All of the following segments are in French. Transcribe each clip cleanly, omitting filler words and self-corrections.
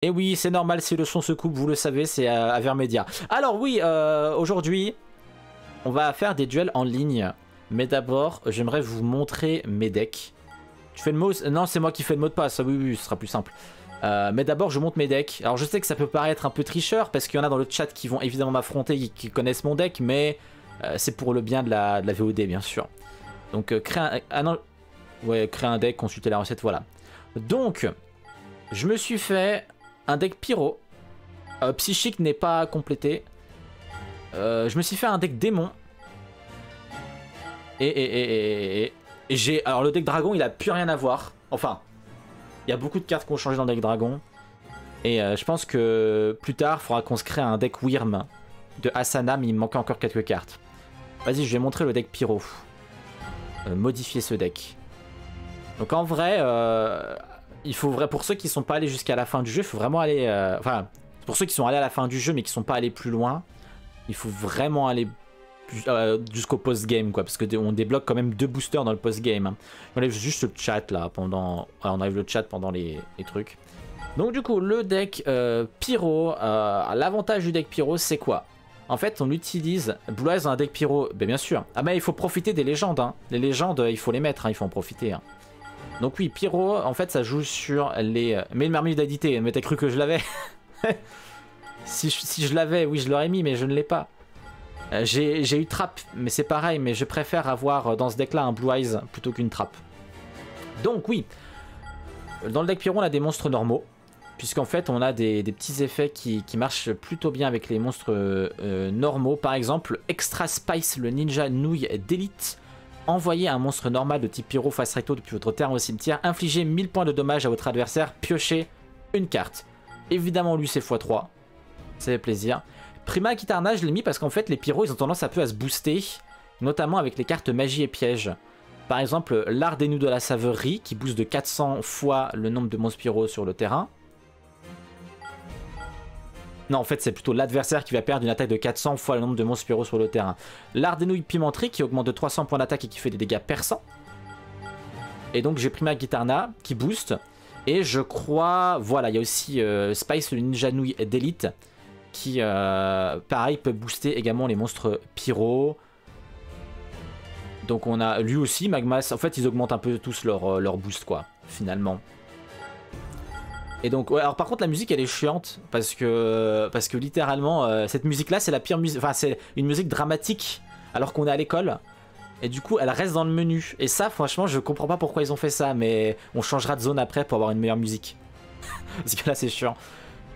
Et oui, c'est normal si le son se coupe, vous le savez, c'est Avermedia. Alors oui, aujourd'hui, on va faire des duels en ligne. Mais d'abord, j'aimerais vous montrer mes decks. Tu fais le mot... Non, c'est moi qui fais le mot de passe. Oui, oui, ce sera plus simple. Mais d'abord, je monte mes decks. Alors je sais que ça peut paraître un peu tricheur, parce qu'il y en a dans le chat qui vont évidemment m'affronter, qui connaissent mon deck, mais c'est pour le bien de la VOD, bien sûr. Donc créer un... Ah non... Ouais, créer un deck, consulter la recette, voilà. Donc, je me suis fait... un deck pyro, psychique n'est pas complété, je me suis fait un deck démon, et j'ai... Alors le deck dragon il a plus rien à voir, enfin, il y a beaucoup de cartes qui ont changé dans le deck dragon, et je pense que plus tard il faudra qu'on se crée un deck Wyrm de Asana, mais il me manquait encore quelques cartes. Vas-y, je vais montrer le deck pyro, modifier ce deck. Donc en vrai... il faut vrai pour ceux qui sont pas allés jusqu'à la fin du jeu, il faut vraiment aller... enfin, pour ceux qui sont allés à la fin du jeu mais qui sont pas allés plus loin, il faut vraiment aller jusqu'au post-game, quoi, parce que on débloque quand même 2 boosters dans le post-game. Hein. On enlève juste le chat là, pendant... Alors, on enlève le chat pendant les trucs. Donc du coup, le deck pyro, l'avantage du deck pyro c'est quoi? En fait, on utilise Blue Eyes dans un deck pyro, bien sûr. Ah ben, il faut profiter des légendes, hein. Les légendes, il faut les mettre, hein, il faut en profiter. Hein. Donc oui, pyro, en fait, ça joue sur les... Mais le marmite d'adité, mais t'as cru que je l'avais? Si je l'avais, oui, je l'aurais mis, mais je ne l'ai pas. J'ai eu trappe, mais c'est pareil, mais je préfère avoir dans ce deck-là un Blue Eyes plutôt qu'une trappe. Donc oui, dans le deck pyro, on a des monstres normaux, puisqu'en fait, on a des petits effets qui marchent plutôt bien avec les monstres normaux. Par exemple, Extra Spice, le ninja nouille d'élite. Envoyez un monstre normal de type pyro face recto depuis votre terrain au cimetière. Infligez 1000 points de dommages à votre adversaire. Piochez une carte. Évidemment, lui, c'est x3. Ça fait plaisir. Prima Kitarna, je l'ai mis parce qu'en fait, les pyros, ils ont tendance un peu à se booster. Notamment avec les cartes magie et piège. Par exemple, l'art des nous de la saverie qui booste de 400 fois le nombre de monstres pyros sur le terrain. Non, en fait, c'est plutôt l'adversaire qui va perdre une attaque de 400 fois le nombre de monstres pyro sur le terrain. L'art des nouilles pimenteries qui augmente de 300 points d'attaque et qui fait des dégâts perçants. Et donc, j'ai pris ma Guitarna qui booste. Et je crois... Voilà, il y a aussi Spice, le ninja nouille d'élite qui, pareil, peut booster également les monstres pyro. Donc, on a lui aussi, Magmas. En fait, ils augmentent un peu tous leur boost, quoi, finalement. Et donc, ouais, alors par contre la musique elle est chiante parce que littéralement cette musique là c'est la pire musique, enfin c'est une musique dramatique alors qu'on est à l'école et du coup elle reste dans le menu et ça franchement je comprends pas pourquoi ils ont fait ça, mais on changera de zone après pour avoir une meilleure musique parce que là c'est chiant.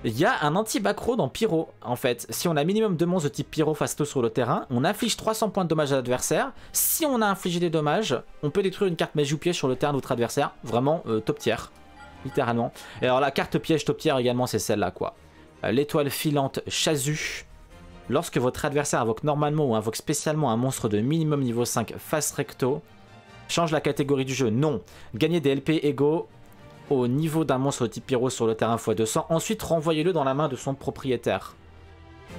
Il y a un anti-backrow dans pyro en fait, si on a minimum 2 monstres de type pyro fasto sur le terrain, on inflige 300 points de dommages à l'adversaire, si on a infligé des dommages, on peut détruire une carte magie ou piège sur le terrain de notre adversaire, vraiment top tier. Littéralement. Et alors la carte piège top tier également c'est celle-là quoi. L'étoile filante Chasu. Lorsque votre adversaire invoque normalement ou invoque spécialement un monstre de minimum niveau 5 face recto, change la catégorie du jeu. Non. Gagnez des LP égaux au niveau d'un monstre type pyro sur le terrain x200. Ensuite renvoyez-le dans la main de son propriétaire.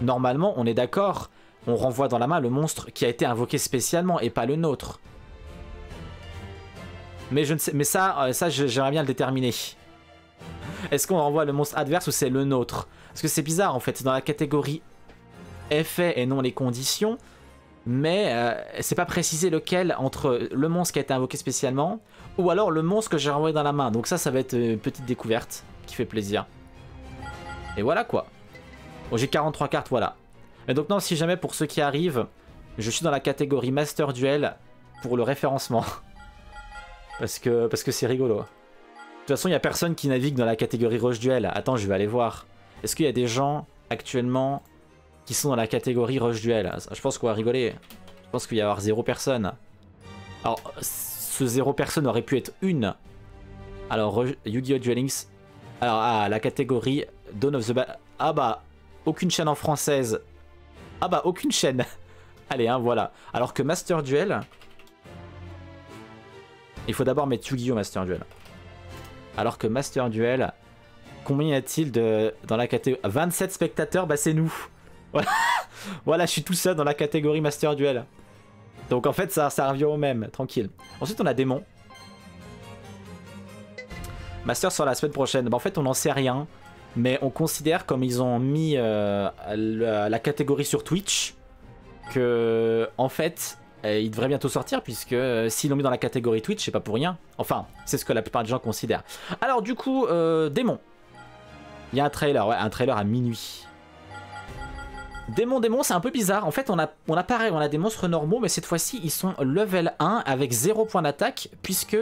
Normalement on est d'accord, on renvoie dans la main le monstre qui a été invoqué spécialement et pas le nôtre. Mais je ne sais, mais ça j'aimerais bien le déterminer. Est-ce qu'on renvoie le monstre adverse ou c'est le nôtre? Parce que c'est bizarre en fait, c'est dans la catégorie effet et non les conditions. Mais c'est pas précisé lequel entre le monstre qui a été invoqué spécialement ou alors le monstre que j'ai renvoyé dans la main. Donc ça va être une petite découverte qui fait plaisir. Et voilà quoi. Bon, j'ai 43 cartes, voilà. Et donc non, si jamais pour ceux qui arrivent, je suis dans la catégorie Master Duel pour le référencement. Parce que c'est rigolo. De toute façon, il n'y a personne qui navigue dans la catégorie Rush Duel. Attends, je vais aller voir. Est-ce qu'il y a des gens actuellement qui sont dans la catégorie Rush Duel? Je pense qu'on va rigoler. Je pense qu'il va y avoir 0 personne. Alors, ce 0 personne aurait pu être une. Alors, Yu-Gi-Oh Duelings. Alors, ah, la catégorie Dawn of the Battle. Ah bah, aucune chaîne en française. Ah bah, aucune chaîne. Allez, hein, voilà. Alors que Master Duel... Il faut d'abord mettre Yu-Gi-Oh Master Duel. Alors que Master Duel, combien y a-t-il dans la catégorie 27 spectateurs, bah c'est nous. Voilà. Voilà, je suis tout seul dans la catégorie Master Duel. Donc en fait, ça revient au même, tranquille. Ensuite, on a Démon. Master sera la semaine prochaine. Bah en fait, on n'en sait rien. Mais on considère, comme ils ont mis la catégorie sur Twitch, que en fait, il devrait bientôt sortir, puisque s'ils l'ont mis dans la catégorie Twitch, c'est pas pour rien. Enfin, c'est ce que la plupart des gens considèrent. Alors du coup, Démon. Il y a un trailer, ouais, un trailer à minuit. Démon, c'est un peu bizarre. En fait, on a pareil, on a des monstres normaux, mais cette fois-ci, ils sont level 1 avec 0 point d'attaque, puisque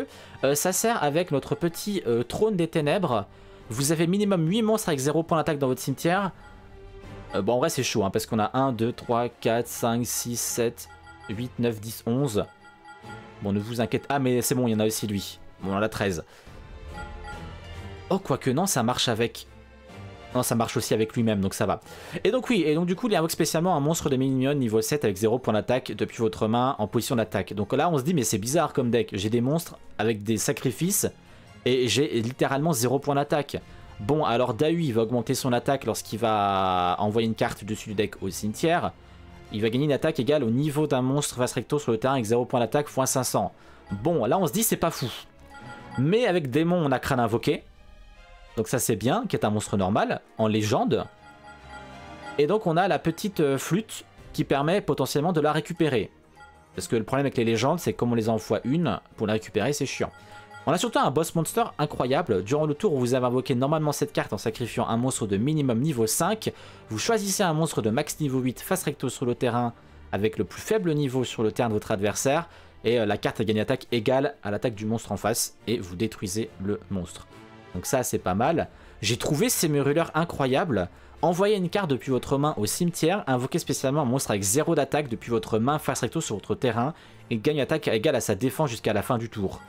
ça sert avec notre petit trône des ténèbres. Vous avez minimum 8 monstres avec 0 point d'attaque dans votre cimetière. Bon, en vrai, c'est chaud, hein, parce qu'on a 1, 2, 3, 4, 5, 6, 7, 8, 9, 10, 11. Bon, ne vous inquiétez. Ah, mais c'est bon, il y en a aussi lui. Bon, on en a 13. Oh, quoique non, ça marche avec... Non, ça marche aussi avec lui-même, donc ça va. Et donc oui, et donc du coup, il invoque spécialement un monstre de minion niveau 7 avec 0 point d'attaque depuis votre main en position d'attaque. Donc là, on se dit, mais c'est bizarre comme deck. J'ai des monstres avec des sacrifices et j'ai littéralement 0 point d'attaque. Bon, alors Dahu, il va augmenter son attaque lorsqu'il va envoyer une carte dessus du deck au cimetière. Il va gagner une attaque égale au niveau d'un monstre face recto sur le terrain avec 0 point d'attaque x 500. Bon, là, on se dit, c'est pas fou. Mais avec Démon, on a Crâne invoqué. Donc ça c'est bien, qui est un monstre normal, en légende. Et donc on a la petite flûte qui permet potentiellement de la récupérer. Parce que le problème avec les légendes, c'est que comme on les envoie une, pour la récupérer c'est chiant. On a surtout un boss monster incroyable. Durant le tour où vous avez invoqué normalement cette carte en sacrifiant un monstre de minimum niveau 5, vous choisissez un monstre de max niveau 8 face recto sur le terrain avec le plus faible niveau sur le terrain de votre adversaire. Et la carte a gagné attaque égale à l'attaque du monstre en face et vous détruisez le monstre. Donc ça c'est pas mal. J'ai trouvé ces muruleurs incroyables. Envoyez une carte depuis votre main au cimetière, invoquez spécialement un monstre avec 0 d'attaque depuis votre main face recto sur votre terrain et gagne attaque égale à sa défense jusqu'à la fin du tour.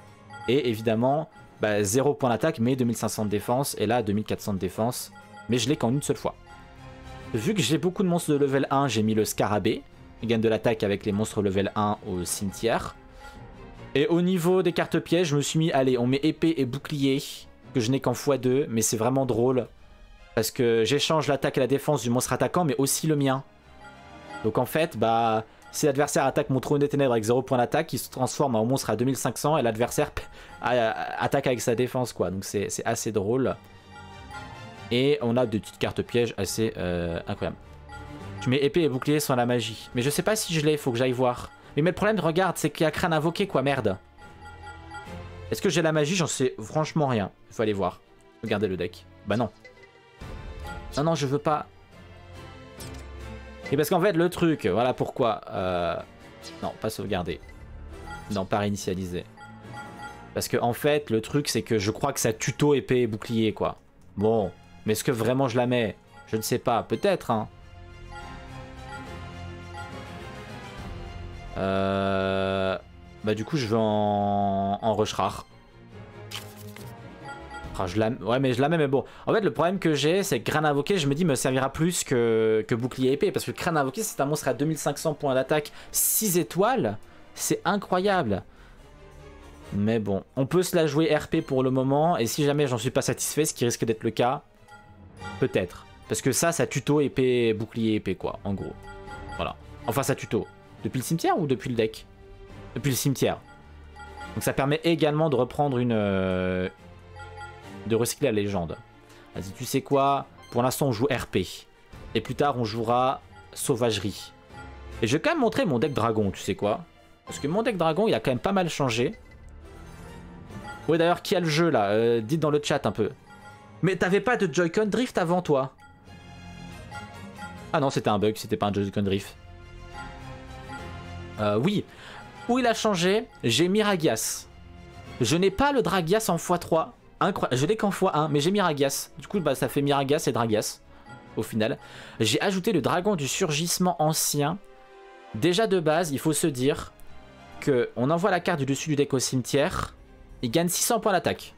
Et évidemment, bah, 0 point d'attaque mais 2500 de défense et là 2400 de défense. Mais je l'ai qu'en une seule fois. Vu que j'ai beaucoup de monstres de level 1, j'ai mis le scarabée. Il gagne de l'attaque avec les monstres level 1 au cimetière. Et au niveau des cartes pièges, je me suis mis, allez, on met épée et bouclier. Que je n'ai qu'en x2, mais c'est vraiment drôle parce que j'échange l'attaque et la défense du monstre attaquant, mais aussi le mien. Donc en fait, bah, si l'adversaire attaque mon trône des ténèbres avec 0 point d'attaque, il se transforme en monstre à 2500 et l'adversaire attaque avec sa défense, quoi. Donc c'est assez drôle. Et on a des petites cartes pièges assez incroyables. Tu mets épée et bouclier sans la magie, mais je sais pas si je l'ai, faut que j'aille voir. Mais le problème, regarde, c'est qu'il y a Crâne invoqué, quoi, merde. Est-ce que j'ai la magie? J'en sais franchement rien. Il faut aller voir. Regardez le deck. Bah non. Non, non, je veux pas. Et parce qu'en fait, le truc, voilà pourquoi. Non, pas sauvegarder. Non, pas réinitialiser. Parce que en fait, le truc, c'est que je crois que ça tuto épée et bouclier, quoi. Bon. Mais est-ce que vraiment je la mets? Je ne sais pas. Peut-être, hein. Bah du coup je vais en rush rare. Ah, ouais mais je la mets, mais bon. En fait le problème que j'ai, c'est que Crâne invoqué, je me dis, me servira plus que bouclier épée. Parce que Crâne invoqué, c'est un monstre à 2500 points d'attaque, 6 étoiles. C'est incroyable. Mais bon, on peut se la jouer RP pour le moment. Et si jamais j'en suis pas satisfait, ce qui risque d'être le cas, peut-être. Parce que ça tuto épée, bouclier épée, quoi, en gros. Voilà. Enfin ça tuto. Depuis le cimetière ou depuis le deck? Depuis le cimetière. Donc ça permet également de reprendre une... de recycler la légende. Vas-y, tu sais quoi? Pour l'instant, on joue RP. Et plus tard, on jouera Sauvagerie. Et je vais quand même montrer mon deck dragon, tu sais quoi? Parce que mon deck dragon, il a quand même pas mal changé. Ouais, d'ailleurs, qui a le jeu, là? Dites dans le chat un peu. Mais t'avais pas de Joy-Con Drift avant, toi? Ah non, c'était un bug, c'était pas un Joy-Con Drift. Oui. Où il a changé, j'ai mis Ragias. Je n'ai pas le Dragias en x3. Incroyable. Je l'ai qu'en x1, mais j'ai mis Ragias. Du coup, bah, ça fait Miragas et Dragias. Au final. J'ai ajouté le dragon du surgissement ancien. Déjà de base, il faut se dire que on envoie la carte du dessus du deck au cimetière. Il gagne 600 points d'attaque.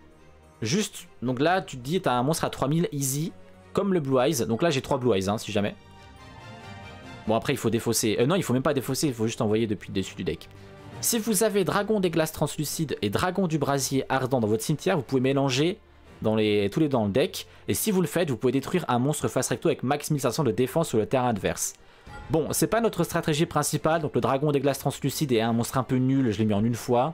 Juste, donc là, tu te dis, t'as un monstre à 3000 easy, comme le Blue Eyes. Donc là, j'ai 3 Blue Eyes, hein, si jamais. Bon, après, il faut défausser. Non, il faut même pas défausser, il faut juste envoyer depuis le dessus du deck. Si vous avez Dragon des Glaces Translucides et Dragon du Brasier Ardent dans votre cimetière, vous pouvez mélanger tous les deux dans le deck. Et si vous le faites, vous pouvez détruire un monstre face recto avec max 1500 de défense sur le terrain adverse. Bon, c'est pas notre stratégie principale. Donc le Dragon des Glaces Translucides est un monstre un peu nul, je l'ai mis en une fois.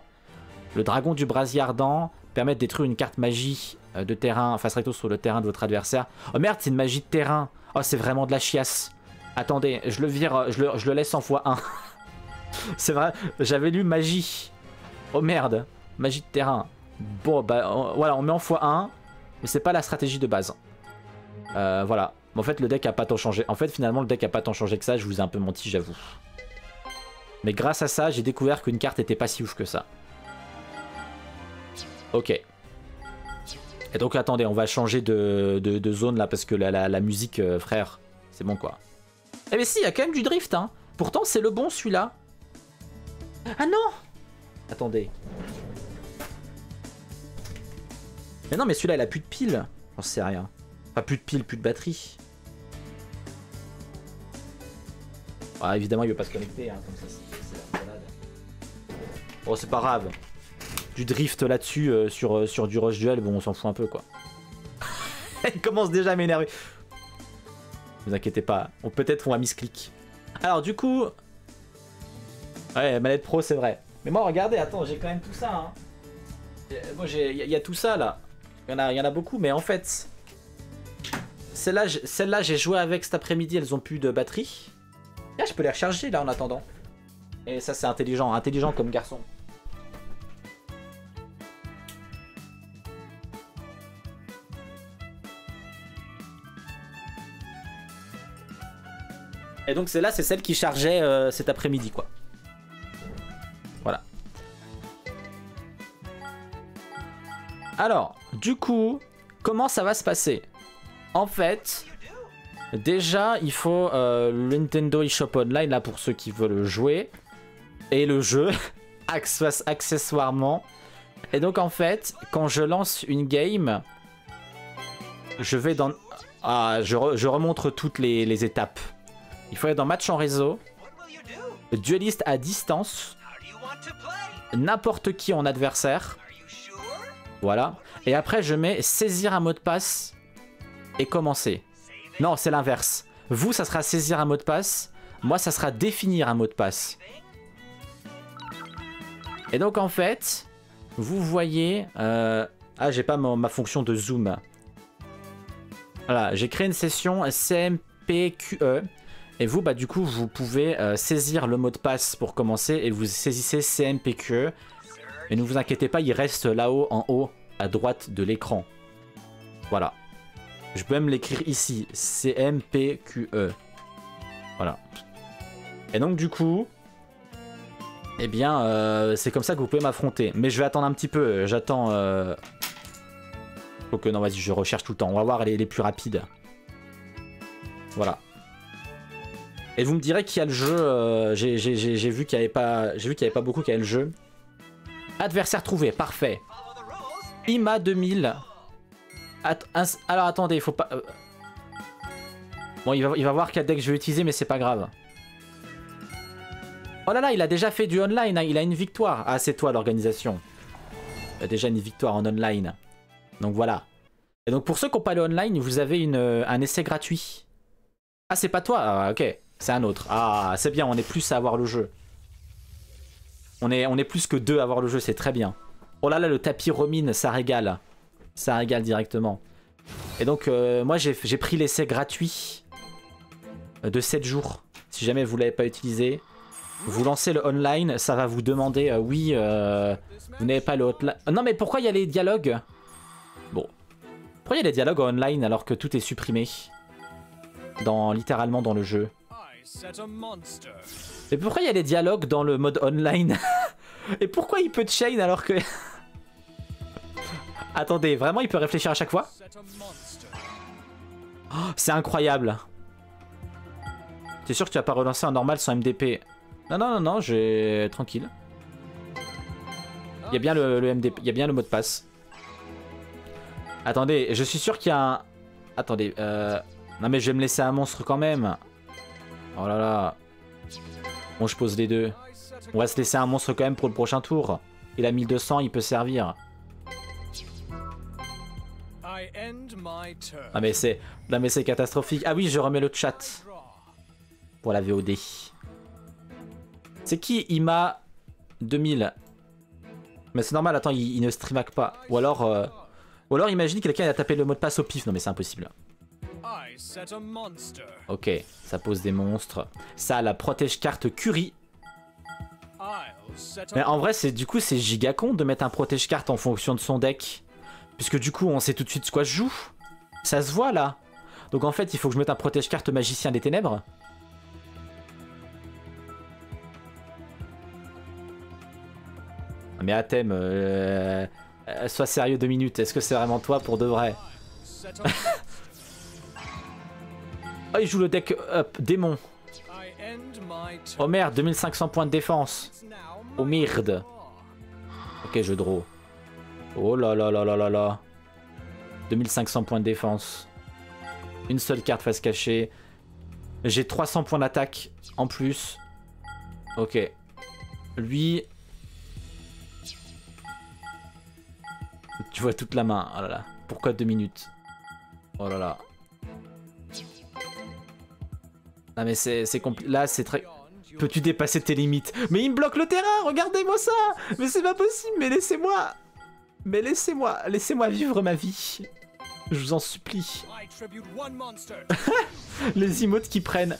Le Dragon du Brasier Ardent permettre de détruire une carte magie de terrain face recto sur le terrain de votre adversaire. Oh merde, c'est une magie de terrain. Oh, c'est vraiment de la chiasse. Attendez, je le vire, je le laisse en x1. C'est vrai, j'avais lu magie. Oh merde, magie de terrain. Bon, bah voilà, on met en x1, mais c'est pas la stratégie de base. Voilà. En fait, le deck a pas tant changé. En fait, finalement, le deck a pas tant changé que ça. Je vous ai un peu menti, j'avoue. Mais grâce à ça, j'ai découvert qu'une carte était pas si ouf que ça. Ok. Et donc, attendez, on va changer de zone là parce que la musique, frère, c'est bon quoi. Eh mais si, il y a quand même du drift, hein. Pourtant, c'est le bon celui-là. Ah non! Attendez. Mais non, mais celui-là, il a plus de piles. J'en sais rien. Enfin, plus de piles, plus de batterie. Ah, évidemment, il veut pas se connecter, hein, comme ça, c'est la balade. Bon, c'est pas grave. Du drift là-dessus, sur du Rush Duel, bon, on s'en fout un peu, quoi. Il commence déjà à m'énerver. Ne vous inquiétez pas, peut-être on va misclic. Alors, du coup... Ouais, manette pro, c'est vrai. Mais moi, regardez, attends, j'ai quand même tout ça, hein. Moi, il y a tout ça, là. Il y en a beaucoup, mais en fait... Celle-là, j'ai joué avec cet après-midi, elles ont plus de batterie. Là, je peux les recharger là en attendant. Et ça, c'est intelligent, intelligent comme garçon. Et donc celle-là, c'est celle qui chargeait cet après-midi quoi. Voilà. Alors, du coup, comment ça va se passer? En fait... Déjà, il faut le Nintendo eShop Online, là, pour ceux qui veulent jouer. Et le jeu, accessoirement. Et donc, en fait, quand je lance une game, je vais dans... Ah, je remontre toutes les étapes. Il faut aller dans Match en réseau. Dueliste à distance. N'importe qui en adversaire. Voilà. Et après, je mets saisir un mot de passe et commencer. Non, c'est l'inverse. Vous, ça sera saisir un mot de passe. Moi, ça sera définir un mot de passe. Et donc, en fait, vous voyez... Ah, j'ai pas ma fonction de zoom. Voilà, j'ai créé une session CMPQE. Et vous, bah du coup, vous pouvez saisir le mot de passe pour commencer. Et vous saisissez CMPQE. Et ne vous inquiétez pas, il reste là-haut, en haut, à droite de l'écran. Voilà. Je peux même l'écrire ici, CMPQE. Voilà. Et donc du coup, eh bien, c'est comme ça que vous pouvez m'affronter. Mais je vais attendre un petit peu, j'attends... Faut que non, vas-y, je recherche tout le temps. On va voir les plus rapides. Voilà. Et vous me direz qu'il y a le jeu, j'ai vu qu'il n'y avait pas beaucoup qui avaient le jeu. Adversaire trouvé, parfait. Ima 2000... Alors attendez, il faut pas... Bon, il va voir quel deck je vais utiliser, mais c'est pas grave. Oh là là, il a déjà fait du online, hein. Il a une victoire. Ah, c'est toi l'organisation. Il a déjà une victoire en online. Donc voilà. Et donc pour ceux qui n'ont pas le online, vous avez un essai gratuit. Ah, c'est pas toi, ah, ok. C'est un autre. Ah, c'est bien, on est plus à avoir le jeu. On est plus que deux à avoir le jeu, c'est très bien. Oh là là, le tapis Romine, ça régale. Ça régale directement. Et donc moi j'ai pris l'essai gratuit de 7 jours. Si jamais vous l'avez pas utilisé, vous lancez le online, ça va vous demander oui, vous n'avez pas le hotline. Non mais pourquoi il y a les dialogues? Bon. Pourquoi il y a les dialogues online alors que tout est supprimé? Littéralement dans le jeu. Mais pourquoi il y a les dialogues dans le mode online? Et pourquoi il peut chain alors que... Attendez, vraiment il peut réfléchir à chaque fois? Oh, c'est incroyable. T'es sûr que tu vas pas relancer un normal sans MDP? Non, non, non, non, j'ai... Tranquille. Il y a bien le MDP, il y a bien le mot de passe. Attendez, je suis sûr qu'il y a un... Attendez, Non mais je vais me laisser un monstre quand même. Oh là là. Bon, je pose les deux. On va se laisser un monstre quand même pour le prochain tour. Il a 1200, il peut servir. Ah mais c'est catastrophique. Ah oui, je remets le chat pour la VOD. C'est qui Ima 2000? Mais c'est normal, attends, il ne streamac pas. Ou alors imagine quelqu'un a tapé le mot de passe au pif. Non mais c'est impossible. Ok, ça pose des monstres. Ça, la protège carte Curie. Mais en vrai, du coup, c'est giga con de mettre un protège carte en fonction de son deck. Puisque du coup, on sait tout de suite quoi je joue. Ça se voit là. Donc en fait, il faut que je mette un protège carte magicien des ténèbres. Mais Athème, sois sérieux 2 minutes, est-ce que c'est vraiment toi pour de vrai? Oh, il joue le deck up, démon. Oh merde, 2500 points de défense. Oh merde. Ok, je draw. Oh là là là là là là. 2500 points de défense. Une seule carte face cachée. J'ai 300 points d'attaque en plus. Ok. Lui... Tu vois toute la main. Oh là là. Pourquoi 2 minutes? Oh là là. Ah mais c'est compliqué. Là c'est très... Peux-tu dépasser tes limites? Mais il me bloque le terrain. Regardez-moi ça. Mais c'est pas possible. Mais laissez-moi. Mais laissez-moi. Laissez-moi vivre ma vie. Je vous en supplie. Les emotes qui prennent.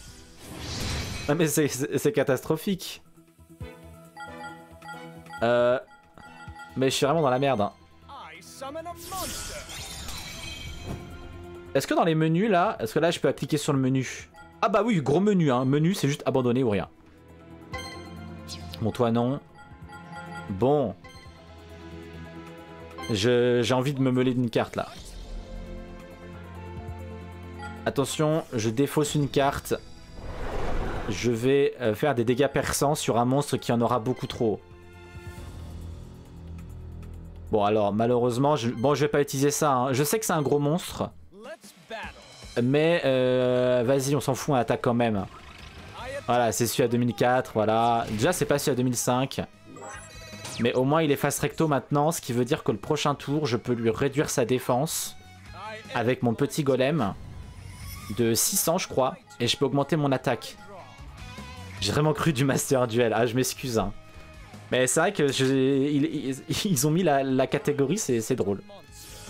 Ah mais c'est catastrophique. Mais je suis vraiment dans la merde hein. Est-ce que dans les menus là, est-ce que là je peux cliquer sur le menu? Ah bah oui, gros menu hein, menu c'est juste abandonner ou rien. Bon toi non. Bon. J'ai envie de me meuler d'une carte là. Attention, je défausse une carte. Je vais faire des dégâts perçants sur un monstre qui en aura beaucoup trop. Bon alors malheureusement, je vais pas utiliser ça hein. Je sais que c'est un gros monstre. Mais vas-y, on s'en fout, on attaque quand même. Voilà, c'est celui à 2004, voilà. Déjà c'est pas celui à 2005. Mais au moins il est face recto maintenant, ce qui veut dire que le prochain tour, je peux lui réduire sa défense. Avec mon petit golem. De 600 je crois. Et je peux augmenter mon attaque. J'ai vraiment cru du Master Duel, ah je m'excuse hein. Mais c'est vrai qu'ils ont mis la catégorie, c'est drôle.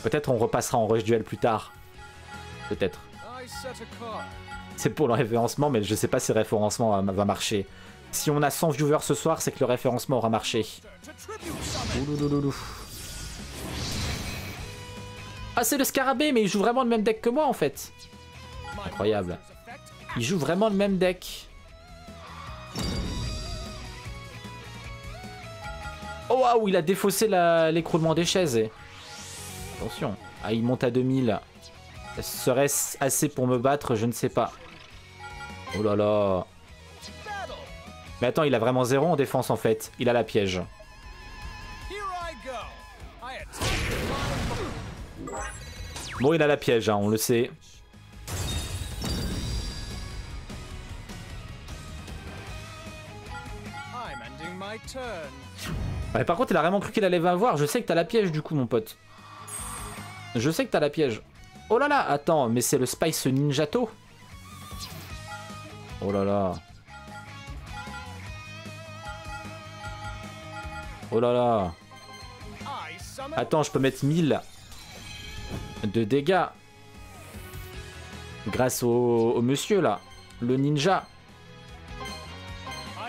Peut-être on repassera en Rush Duel plus tard. Peut-être. C'est pour le référencement, mais je sais pas si le référencement va marcher. Si on a 100 viewers ce soir, c'est que le référencement aura marché. Ouloulouloulou. Ah, c'est le scarabée, mais il joue vraiment le même deck que moi en fait. Incroyable. Il joue vraiment le même deck. Oh waouh, il a défaussé l'écroulement des chaises. Et... Attention. Ah, il monte à 2000. Serait-ce assez pour me battre? Je ne sais pas. Oh là là. Mais attends, il a vraiment 0 en défense en fait. Il a la piège. Bon, il a la piège, hein, on le sait. Ouais, par contre, il a vraiment cru qu'il allait m'avoir. Je sais que t'as la piège du coup, mon pote. Je sais que t'as la piège. Oh là là, attends, mais c'est le Spice Ninjato. Oh là là. Oh là là. Attends, je peux mettre 1000 de dégâts. Grâce au monsieur là. Le ninja.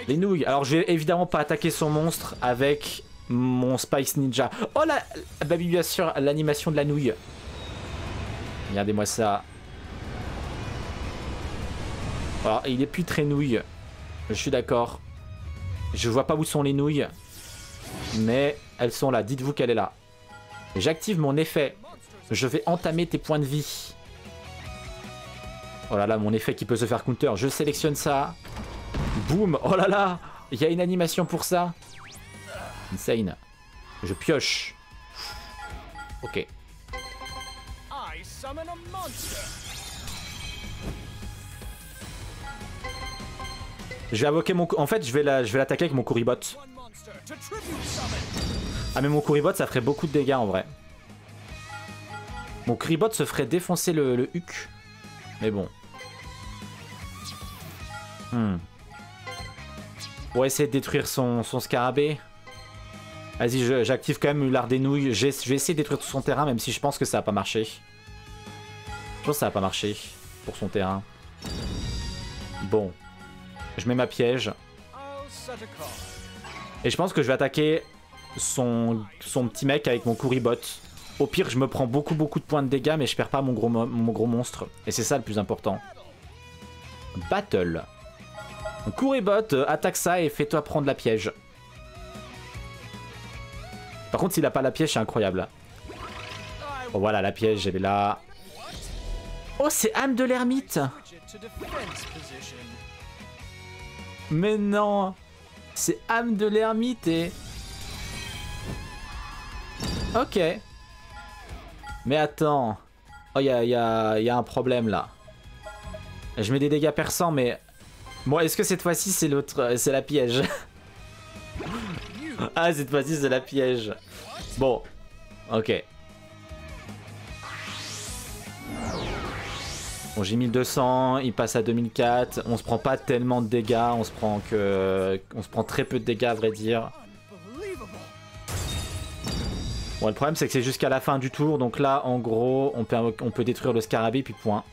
Les nouilles. Alors je vais évidemment pas attaquer son monstre avec mon Spice Ninja. Oh là, bah bien sûr, l'animation de la nouille. Regardez-moi ça. Alors, il est plus très nouille. Je suis d'accord. Je vois pas où sont les nouilles. Mais elles sont là. Dites-vous qu'elle est là. J'active mon effet. Je vais entamer tes points de vie. Oh là là, mon effet qui peut se faire counter. Je sélectionne ça. Boum. Oh là là. Il y a une animation pour ça. Insane. Je pioche. Ok. Je vais invoquer mon... En fait, je vais l'attaquer avec mon Kuribot. Ah mais mon Kuribot, ça ferait beaucoup de dégâts en vrai. Mon Kuribot se ferait défoncer le Huc. Mais bon. On va essayer de détruire son scarabée. Vas-y, j'active quand même l'art des nouilles. Je vais essayer de détruire tout son terrain, même si je pense que ça n'a pas marché. Je pense que ça n'a pas marché pour son terrain. Bon. Je mets ma piège. Et je pense que je vais attaquer son petit mec avec mon Kuribot. Au pire, je me prends beaucoup de points de dégâts, mais je perds pas mon gros monstre. Et c'est ça le plus important. Battle. Kuribot, attaque ça et fais-toi prendre la piège. Par contre, s'il a pas la piège, c'est incroyable. Oh, voilà, la piège, elle est là. Oh, c'est âme de l'ermite. Mais non. C'est âme de l'ermite et... Ok. Mais attends. Oh, y a un problème là. Je mets des dégâts perçants, mais... Bon, est-ce que cette fois-ci, c'est l'autre... C'est la piège. Ah, cette fois-ci, c'est la piège. Bon. Ok. Bon, j'ai 1200, il passe à 2004. On se prend pas tellement de dégâts. On se prend très peu de dégâts, à vrai dire. Bon, le problème, c'est que c'est jusqu'à la fin du tour. Donc là, en gros, on peut détruire le scarabée, puis point.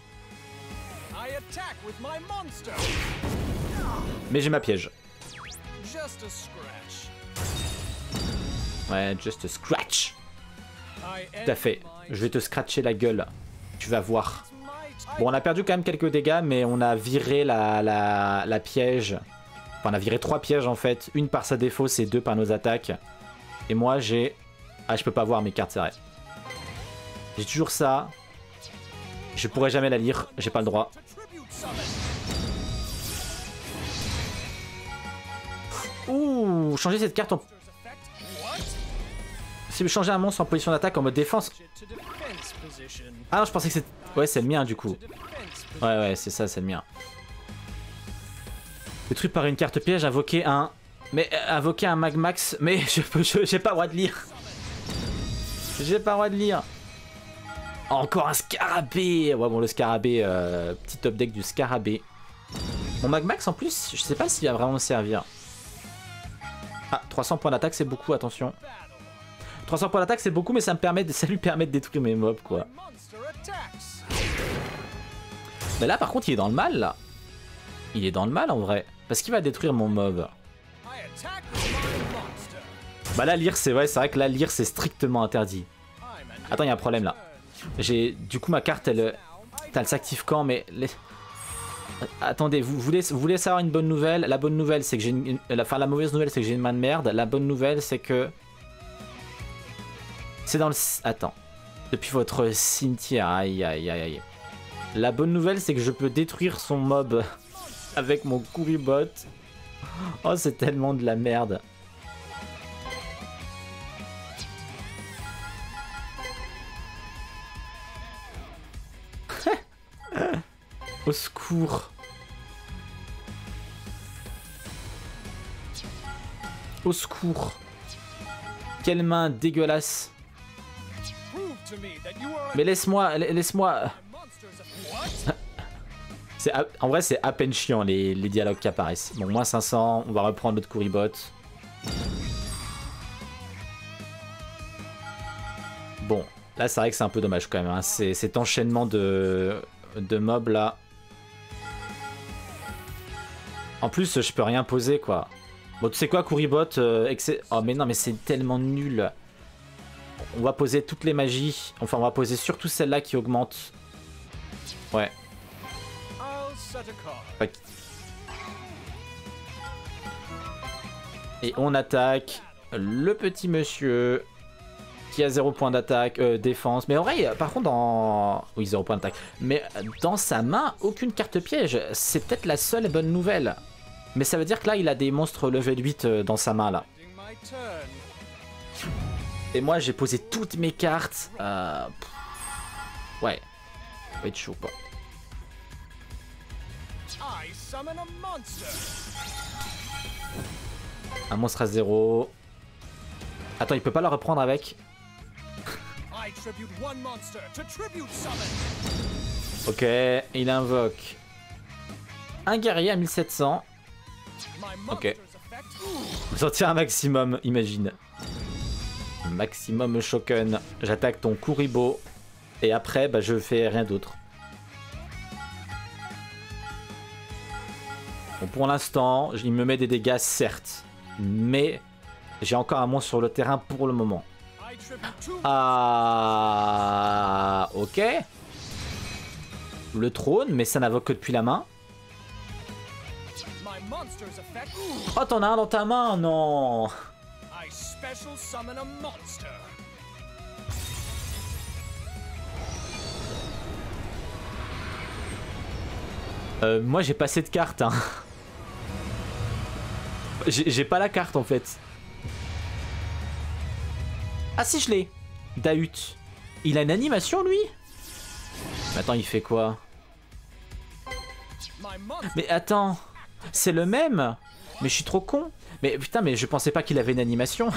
Mais j'ai ma piège. Ouais, just a scratch. Tout à fait. Je vais te scratcher la gueule. Tu vas voir. Bon, on a perdu quand même quelques dégâts, mais on a viré la piège. Enfin, on a viré 3 pièges en fait. Une par sa défausse et 2 par nos attaques. Et moi, j'ai... Ah, je peux pas voir mes cartes, c'est vrai. J'ai toujours ça. Je pourrais jamais la lire. J'ai pas le droit. Ouh, changer cette carte en... Si je changeais un monstre en position d'attaque en mode défense... Ah non, je pensais que c'était... Ouais, c'est le mien du coup. Ouais, c'est ça, c'est le mien. Le truc par une carte piège, invoquer un... Mais invoquer un Magmax... Mais j'ai pas le droit de lire. J'ai pas le droit de lire. Encore un scarabée. Ouais, bon, le scarabée... petit top deck du scarabée. Mon Magmax en plus, je sais pas s'il va vraiment servir. Ah, 300 points d'attaque, c'est beaucoup, attention. 300 points d'attaque, c'est beaucoup, mais ça lui permet de détruire mes mobs, quoi. Mais là, par contre, il est dans le mal, là. Il est dans le mal, en vrai. Parce qu'il va détruire mon mob. Bah là, lire, c'est vrai que là, lire, c'est strictement interdit. Attends, il y a un problème, là. Du coup, ma carte, elle s'active quand, mais... Attendez, vous voulez savoir une bonne nouvelle? La bonne nouvelle, c'est que j'ai une... Enfin, la mauvaise nouvelle, c'est que j'ai une main de merde. La bonne nouvelle, c'est que... C'est dans le... Attends. Depuis votre cimetière. Aïe, aïe, aïe, aïe. La bonne nouvelle, c'est que je peux détruire son mob avec mon Kuribot. Oh, c'est tellement de la merde. Au secours. Au secours. Quelle main dégueulasse. Mais laisse-moi... En vrai, c'est à peine chiant les dialogues qui apparaissent. Bon, moins 500, on va reprendre notre Kuribot. Bon, là c'est vrai que c'est un peu dommage quand même, hein. Cet enchaînement de mobs là. En plus, je peux rien poser quoi. Bon, tu sais quoi, Kuribot, oh mais non, mais c'est tellement nul. On va poser toutes les magies. Enfin, on va poser surtout celle-là qui augmente. Ouais. Okay. Et on attaque le petit monsieur qui a 0 point d'attaque, défense. Mais en vrai, par contre, dans... Oui, 0 point d'attaque. Mais dans sa main, aucune carte piège. C'est peut-être la seule bonne nouvelle. Mais ça veut dire que là, il a des monstres level 8 dans sa main, là. Et moi, j'ai posé toutes mes cartes. Ouais. Ça va être chaud, quoi. Un monstre à 0. Attends, il peut pas le reprendre avec. Ok, il invoque un guerrier à 1700. Ok. Sortir un maximum, imagine. Maximum Shoken. J'attaque ton Kuribo. Et après, bah, je fais rien d'autre. Bon, pour l'instant, il me met des dégâts, certes. Mais j'ai encore un monstre sur le terrain pour le moment. Ah... Ok. Le trône, mais ça n'invoque que depuis la main. Oh, t'en as un dans ta main, non. Moi j'ai pas cette carte hein. J'ai pas la carte en fait. Ah si, je l'ai. Dahut. Il a une animation lui. Mais attends, il fait quoi? Mais attends, c'est le même. Mais je suis trop con. Mais putain, mais je pensais pas qu'il avait une animation.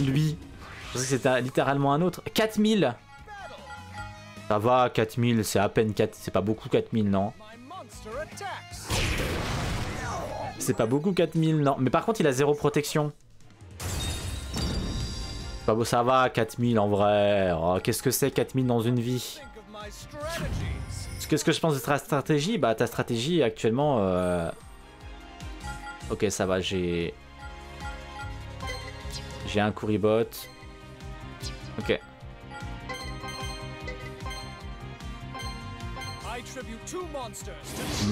Lui. Je pensais que c'était littéralement un autre. 4000. Ça va, 4000, c'est à peine 4. C'est pas beaucoup 4000, non? C'est pas beaucoup 4000, non. Mais par contre, il a 0 protection. Pas beau, ça va, 4000 en vrai. Oh, qu'est-ce que c'est 4000 dans une vie? Qu'est-ce que je pense de ta stratégie? Bah, ta stratégie actuellement... Ok, ça va, j'ai... J'ai un Kuribot. Ok.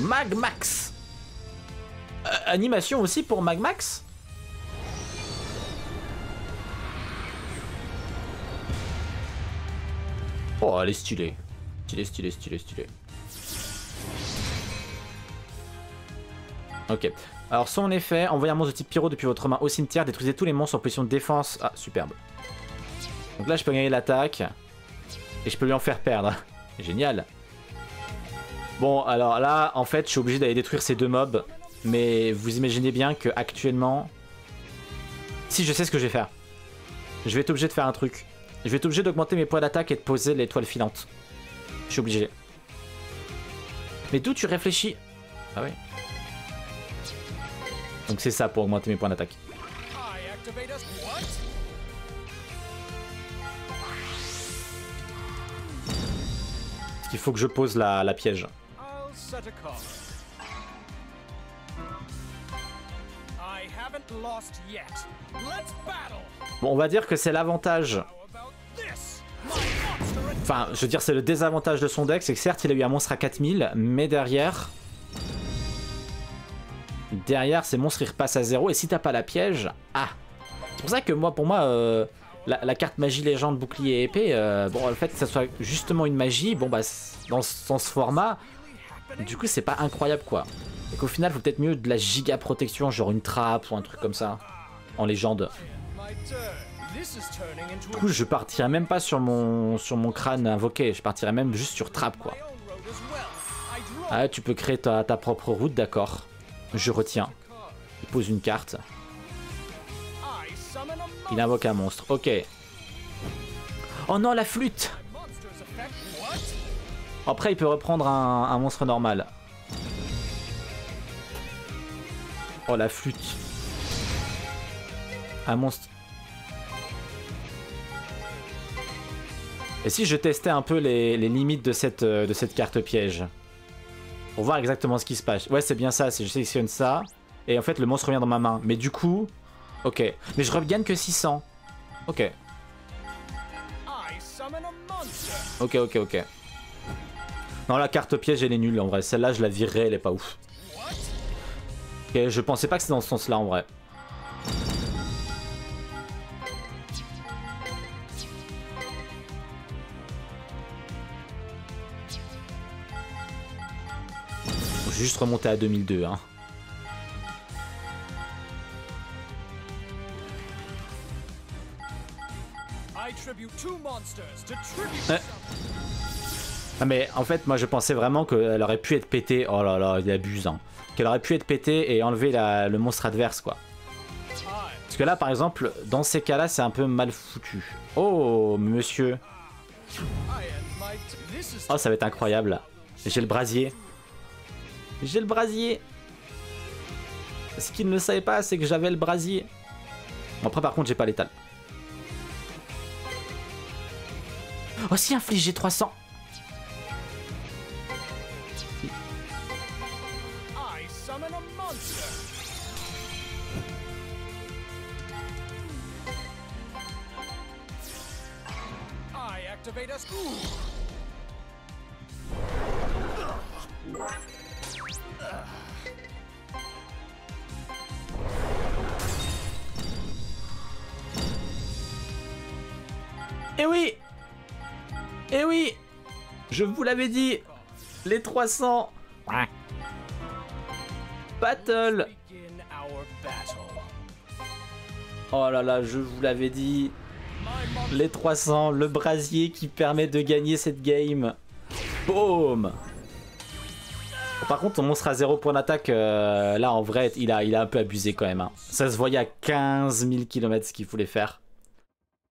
Magmax. Animation aussi pour Magmax. Oh, elle est stylée. Stylée, stylée, stylée, stylée. Ok. Alors, son effet, envoyez un monstre de type pyro depuis votre main au cimetière, détruisez tous les monstres en position de défense. Ah, superbe. Donc là, je peux gagner l'attaque. Et je peux lui en faire perdre. Génial. Bon, alors là, en fait, je suis obligé d'aller détruire ces deux mobs. Mais vous imaginez bien que actuellement, si je sais ce que je vais faire, je vais être obligé de faire un truc. Je vais être obligé d'augmenter mes points d'attaque et de poser l'étoile filante. Je suis obligé. Mais d'où tu réfléchis? Ah oui. Donc c'est ça pour augmenter mes points d'attaque. Parce qu'il faut que je pose la piège. Bon, on va dire que c'est l'avantage. Enfin, je veux dire, c'est le désavantage de son deck. C'est que certes, il a eu un monstre à 4000, mais derrière... Derrière, ces monstres, ils repassent à 0. Et si t'as pas la piège... Ah! C'est pour ça que moi, pour moi, la carte magie, légende, bouclier et épée, bon, le fait que ça soit justement une magie, bon, bah, dans ce format, du coup, c'est pas incroyable, quoi. Et qu'au final, faut peut-être mieux de la giga protection, genre une trappe ou un truc comme ça, en légende. Du coup, je partirais même pas sur mon crâne invoqué, je partirais même juste sur trappe, quoi. Ah, tu peux créer ta propre route, d'accord. Je retiens. Il pose une carte. Il invoque un monstre. Ok. Oh non, la flûte! Après, il peut reprendre un monstre normal. Oh, la flûte. Un monstre. Et si je testais un peu les limites de cette carte piège? Pour voir exactement ce qui se passe. Ouais, c'est bien ça, je sélectionne ça. Et en fait, le monstre revient dans ma main. Mais du coup... Ok. Mais je regagne que 600. Ok. Ok, ok, ok. Non, la carte piège, elle est nulle en vrai. Celle-là, je la virerai, elle est pas ouf. Ok, je pensais pas que c'était dans ce sens-là en vrai. Juste remonter à 2002 hein. Ah mais en fait moi je pensais vraiment qu'elle aurait pu être pétée. Oh là là, il abuse hein. Qu'elle aurait pu être pétée et enlever le monstre adverse quoi. Parce que là par exemple dans ces cas là c'est un peu mal foutu. Oh monsieur. Oh ça va être incroyable. J'ai le brasier. J'ai le brasier. Ce qu'il ne savait pas, c'est que j'avais le brasier. Bon, après, par contre, j'ai pas l'étal. Aussi infliger 300. Et oui! Et oui! Je vous l'avais dit! Les 300! Battle! Oh là là, je vous l'avais dit! Les 300, le brasier qui permet de gagner cette game. Boom! Par contre, ton monstre à 0 point d'attaque, là en vrai, il a un peu abusé quand même. Hein. Ça se voyait à 15 000 km ce qu'il voulait faire.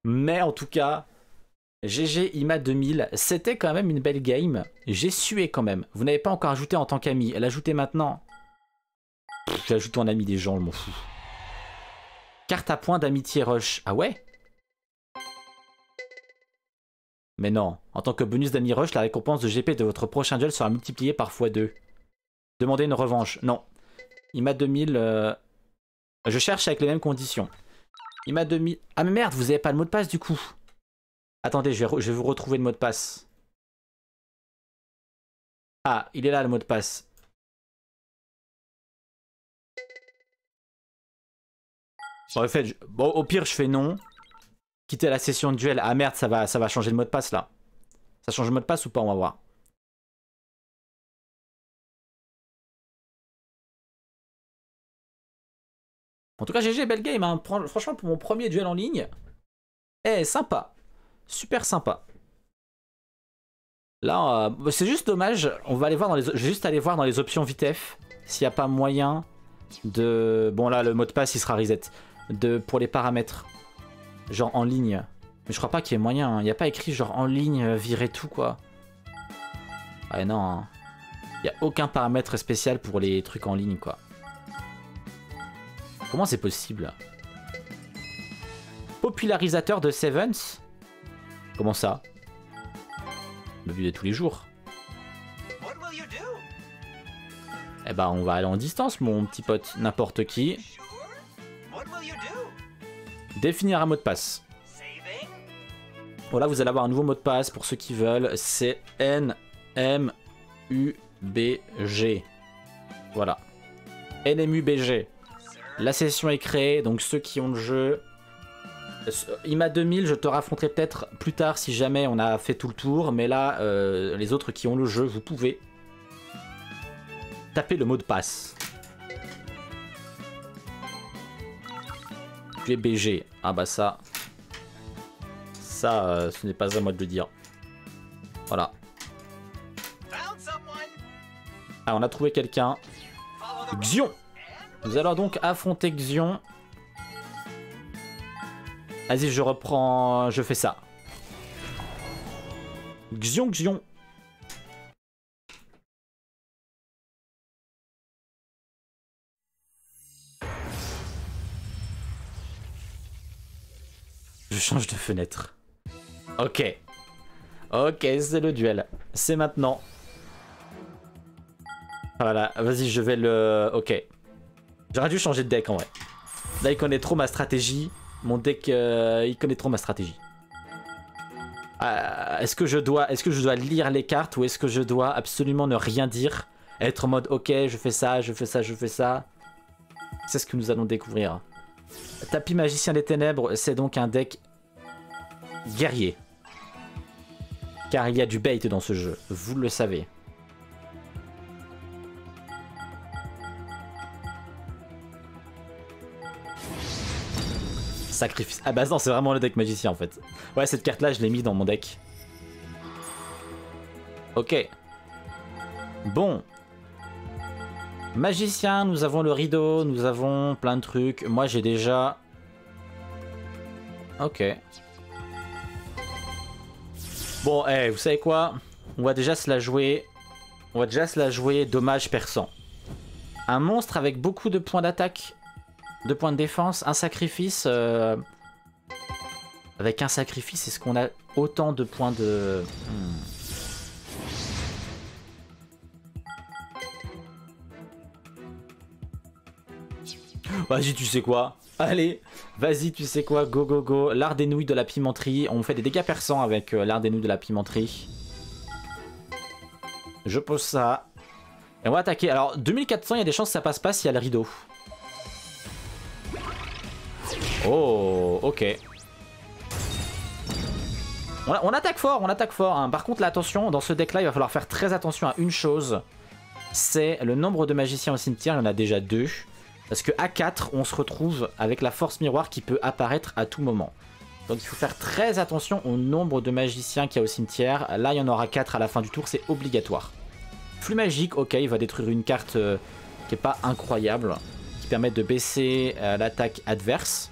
Mais en tout cas, GG Ima 2000, c'était quand même une belle game. J'ai sué quand même. Vous n'avez pas encore ajouté en tant qu'ami. L'ajoutez maintenant. J'ajoute en ami des gens, je m'en fous. Carte à points d'amitié rush. Ah ouais? Mais non, en tant que bonus d'ami rush, la récompense de GP de votre prochain duel sera multipliée par x2. Demandez une revanche. Non. Ima 2000... Je cherche avec les mêmes conditions. Ima 2000... Ah mais merde, vous n'avez pas le mot de passe du coup. Attendez, je vais vous retrouver le mot de passe. Ah, il est là le mot de passe. Bon, en fait, bon, au pire, je fais non. Quitter la session de duel. Ah merde, ça va changer le mot de passe là. Ça change le mot de passe ou pas? On va voir. En tout cas, GG, belle game. Hein. Franchement, pour mon premier duel en ligne. Eh, sympa. Super sympa. Là, c'est juste dommage. On va aller voir dans les... Je vais juste aller voir dans les options vitef. S'il n'y a pas moyen de... Bon là, le mot de passe, il sera reset. Pour les paramètres. Genre en ligne. Mais je crois pas qu'il y ait moyen. Il n'y a pas écrit genre en ligne, virer tout quoi. Ah non. Hein. Il n'y a aucun paramètre spécial pour les trucs en ligne quoi. Comment c'est possible? Popularisateur de Sevens? Comment ça? Le but de tous les jours. Eh bah on va aller en distance mon petit pote. N'importe qui. Définir un mot de passe. Voilà, vous allez avoir un nouveau mot de passe pour ceux qui veulent. C'est NMUBG. Voilà. NMUBG. La session est créée, donc ceux qui ont le jeu... Ima 2000, je te raffronterai peut-être plus tard si jamais on a fait tout le tour. Mais là, les autres qui ont le jeu, vous pouvez taper le mot de passe. BG. Ah bah ça... Ça, ce n'est pas à moi de le dire. Voilà. Ah, on a trouvé quelqu'un. Xion. Nous allons donc affronter Xion. Vas-y, je reprends... Je fais ça. Xion, Xion. Je change de fenêtre. Ok. Ok, c'est le duel. C'est maintenant. Voilà, vas-y, je vais le... Ok. J'aurais dû changer de deck en vrai. Là, il connaît trop ma stratégie. Mon deck, il connaît trop ma stratégie. Est-ce que je dois lire les cartes ou est-ce que je dois absolument ne rien dire? Être en mode, ok, je fais ça, je fais ça, je fais ça. C'est ce que nous allons découvrir. Tapis magicien des ténèbres, c'est donc un deck... guerrier. Car il y a du bait dans ce jeu, vous le savez. Sacrifice. Ah bah non, c'est vraiment le deck magicien en fait. Ouais, cette carte là, je l'ai mis dans mon deck. Ok. Bon. Magicien, nous avons le rideau, nous avons plein de trucs. Moi j'ai déjà... Ok. Bon, hey, vous savez quoi? On va déjà se la jouer. On va déjà se la jouer dommage perçant. Un monstre avec beaucoup de points d'attaque, de points de défense, un sacrifice. Avec un sacrifice, est-ce qu'on a autant de points de... Vas-y, tu sais quoi? Allez, vas-y, tu sais quoi? Go, go, go. L'art des nouilles de la pimenterie. On fait des dégâts perçants avec l'art des nouilles de la pimenterie. Je pose ça. Et on va attaquer. Alors, 2400, il y a des chances que ça passe pas s'il y a le rideau. Oh, ok. On attaque fort, hein. Par contre, là, attention, dans ce deck-là, il va falloir faire très attention à une chose. C'est le nombre de magiciens au cimetière. Il y en a déjà 2. Parce que à 4, on se retrouve avec la force miroir qui peut apparaître à tout moment. Donc, il faut faire très attention au nombre de magiciens qu'il y a au cimetière. Là, il y en aura 4 à la fin du tour. C'est obligatoire. Flux magique, ok, il va détruire une carte qui n'est pas incroyable. Qui permet de baisser l'attaque adverse.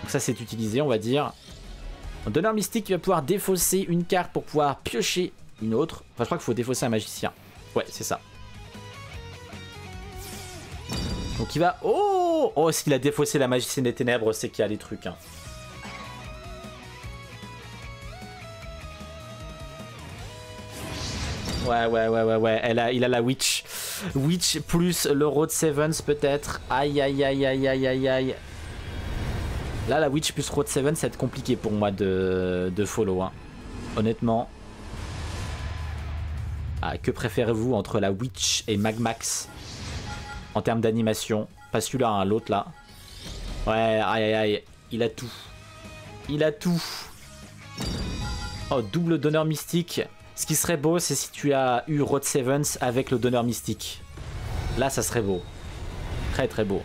Donc ça, c'est utilisé, on va dire. Un donneur mystique qui va pouvoir défausser une carte pour pouvoir piocher une autre. Enfin, je crois qu'il faut défausser un magicien. Ouais, c'est ça. Donc il va... Oh, oh, s'il a défaussé la magicienne des ténèbres, c'est qu'il y a des trucs. Hein. Ouais. Il a la Witch. Witch plus le Road Sevens peut-être. Aïe. Là, la Witch plus Road 7, ça va être compliqué pour moi de follow. Hein. Honnêtement. Ah, que préférez-vous entre la Witch et Magmax en termes d'animation? Pas celui-là, hein, l'autre là. Ouais, aïe. Il a tout. Oh, double donneur mystique. Ce qui serait beau, c'est si tu as eu Road 7 avec le donneur mystique. Là, ça serait beau. Très, très beau.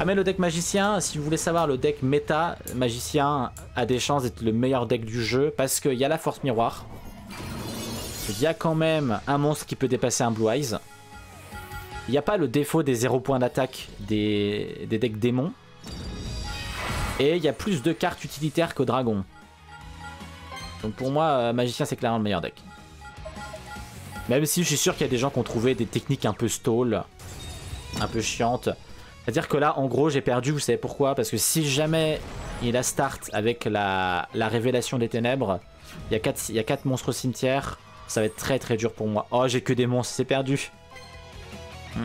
Ah mais le deck magicien, si vous voulez savoir, le deck méta magicien a des chances d'être le meilleur deck du jeu parce qu'il y a la force miroir. Il y a quand même un monstre qui peut dépasser un Blue Eyes. Il n'y a pas le défaut des 0 points d'attaque des decks démons. Et il y a plus de cartes utilitaires que dragon. Donc pour moi, magicien c'est clairement le meilleur deck. Même si je suis sûr qu'il y a des gens qui ont trouvé des techniques un peu stall, un peu chiantes. C'est-à-dire que là, en gros, j'ai perdu, vous savez pourquoi? Parce que si jamais il a start avec la révélation des ténèbres, il y a 4 monstres au cimetière, ça va être très très dur pour moi. Oh, j'ai que des monstres, c'est perdu. Ça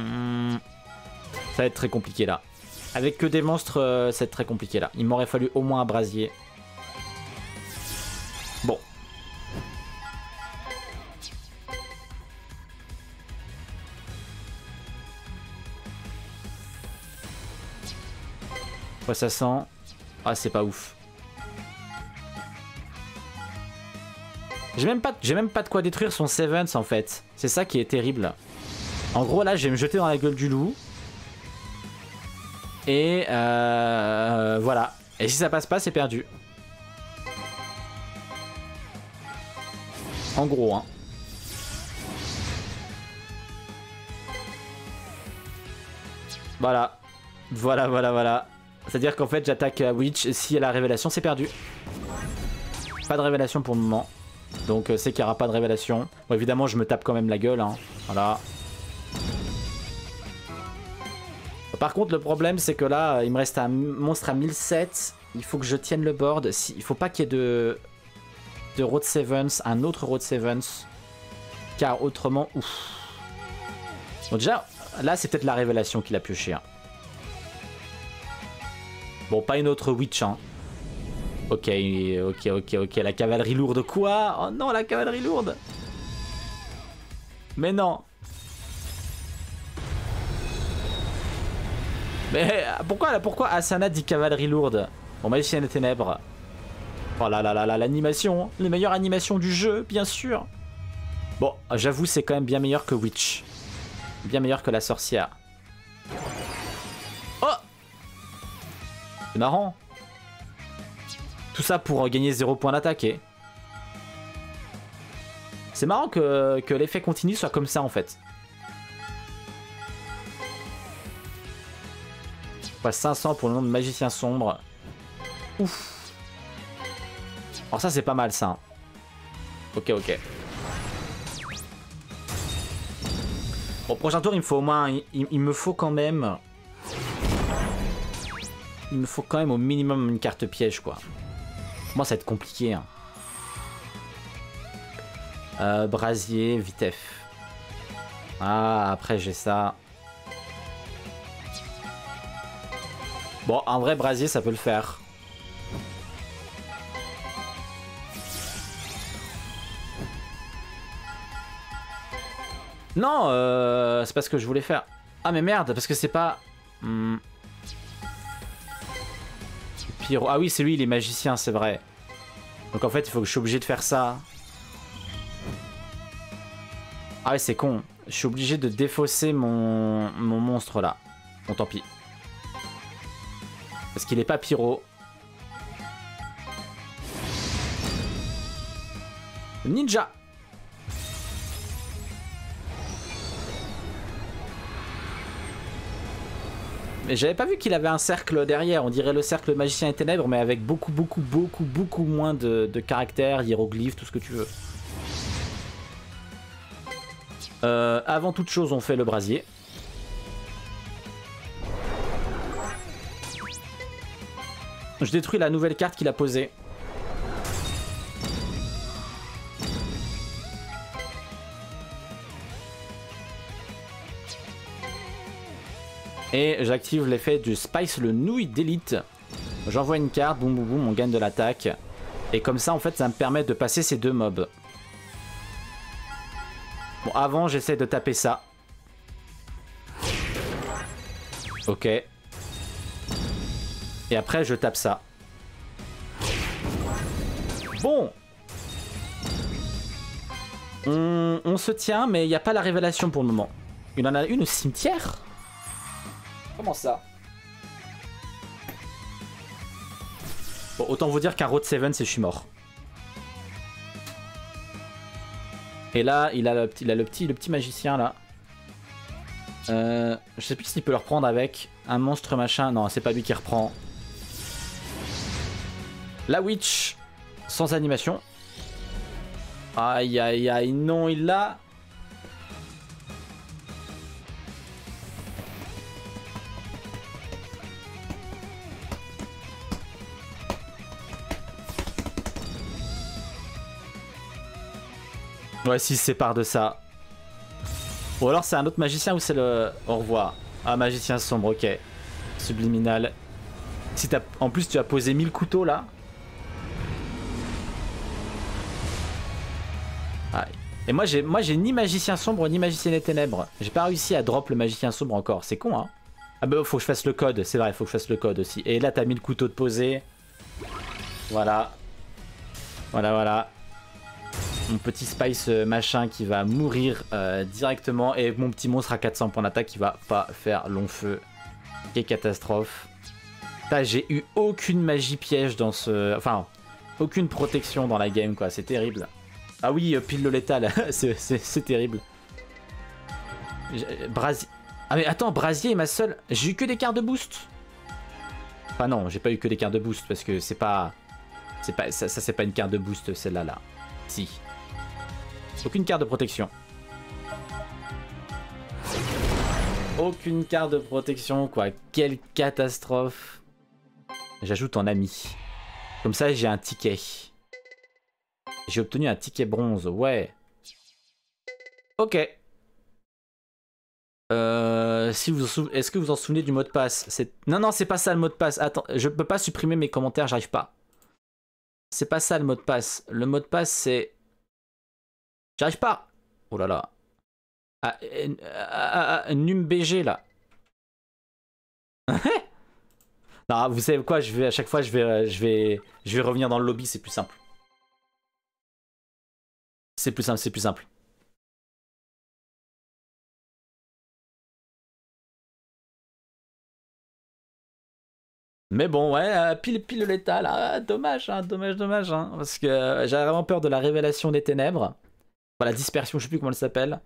va être très compliqué là. Avec que des monstres, ça va être très compliqué là. Il m'aurait fallu au moins un brasier. Bon. Ouais, ça sent. Ah, c'est pas ouf. J'ai même pas de quoi détruire son Sevens en fait. C'est ça qui est terrible. En gros, là, je vais me jeter dans la gueule du loup. Et voilà. Et si ça passe pas, c'est perdu. En gros, hein. Voilà. Voilà. C'est-à-dire qu'en fait, j'attaque Witch. Si elle a révélation, c'est perdu. Pas de révélation pour le moment. Donc, c'est qu'il n'y aura pas de révélation. Bon, évidemment, je me tape quand même la gueule. Hein. Voilà. Par contre, le problème, c'est que là, il me reste un monstre à 1007. Il faut que je tienne le board. Il ne faut pas qu'il y ait de Road Sevens, un autre Road Sevens. Car autrement, ouf. Bon, déjà, là, c'est peut-être la révélation qu'il a pioché. Hein. Bon, pas une autre Witch, hein. Ok. La cavalerie lourde, quoi? Oh non, la cavalerie lourde! Mais non! Mais pourquoi Asana dit cavalerie lourde? Bon, magicien des ténèbres. Oh là là, l'animation. Les meilleures animations du jeu, bien sûr. Bon, j'avoue, c'est quand même bien meilleur que Witch. Bien meilleur que la sorcière. C'est marrant. Tout ça pour gagner 0 points d'attaque. C'est marrant que l'effet continu soit comme ça en fait. On passe 500 pour le nom de magicien sombre. Ouf. Alors ça c'est pas mal ça. Ok. Bon, prochain tour il me faut quand même... il me faut quand même au minimum une carte piège, quoi. Moi, ça va être compliqué, hein. Brasier, Vitef. Ah, après j'ai ça. Bon, en vrai, Brasier, ça peut le faire. Non, c'est pas ce que je voulais faire. Ah, mais merde, parce que c'est pas... Pyro. Ah oui, c'est lui, il est magicien, c'est vrai. Donc en fait, il faut que je suis obligé de faire ça. Ah ouais, c'est con. Je suis obligé de défausser mon monstre là. Bon, tant pis. Parce qu'il est pas pyro. Ninja! Mais j'avais pas vu qu'il avait un cercle derrière. On dirait le cercle magicien et ténèbres, mais avec beaucoup moins de caractères, hiéroglyphes, tout ce que tu veux. Avant toute chose, on fait le brasier. Je détruis la nouvelle carte qu'il a posée. Et j'active l'effet du Spice, le nouille d'élite. J'envoie une carte, boum boum boum, on gagne de l'attaque. Et comme ça, en fait, ça me permet de passer ces deux mobs. Bon, avant, j'essaie de taper ça. Ok. Et après, je tape ça. Bon. On se tient, mais il n'y a pas la révélation pour le moment. Il en a une au cimetière ? Comment ça? Bon, autant vous dire qu'un Road 7, c'est je suis mort. Et là, il a le petit magicien, là. Je sais plus s'il peut le reprendre avec un monstre machin. Non, c'est pas lui qui reprend. La Witch, sans animation. Aïe, aïe, aïe, non, il l'a... Ouais, s'il se sépare de ça. Ou alors c'est un autre magicien ou c'est le... Au revoir. Ah, magicien sombre, ok. Subliminal. Si t'as... En plus, tu as posé 1000 couteaux, là. Ah. Et moi, j'ai ni magicien sombre, ni magicien des ténèbres. J'ai pas réussi à drop le magicien sombre encore. C'est con, hein. Ah bah, faut que je fasse le code. C'est vrai, faut que je fasse le code aussi. Et là, t'as 1000 couteaux de poser. Voilà. Voilà, voilà. Mon petit Spice machin qui va mourir directement. Et mon petit monstre à 400 points d'attaque qui va pas faire long feu. Quelle catastrophe. J'ai eu aucune magie piège dans ce... Enfin, aucune protection dans la game, quoi. C'est terrible. Ah oui, pile le létal. C'est terrible. Brasier... Ah mais attends, Brasier est ma seule... J'ai eu que des cartes de boost. Enfin non, j'ai pas eu que des cartes de boost parce que c'est pas... Ça c'est pas une carte de boost celle-là, là. Si. Aucune carte de protection. Aucune carte de protection, quoi. Quelle catastrophe. J'ajoute en ami. Comme ça, j'ai un ticket. J'ai obtenu un ticket bronze, ouais. Ok. Si vous... Est-ce que vous en souvenez du mot de passe? Non, non, c'est pas ça le mot de passe. Attends, je peux pas supprimer mes commentaires, j'arrive pas. C'est pas ça le mot de passe. Le mot de passe, c'est... J'arrive pas. Oh là là. NumBG là. Non, vous savez quoi, à chaque fois, je vais revenir dans le lobby, c'est plus simple. C'est plus simple, c'est plus simple. Mais bon, ouais, pile l'état là. Dommage, hein, dommage, hein. Parce que j'avais vraiment peur de la révélation des ténèbres. Voilà, dispersion, je sais plus comment elle s'appelle.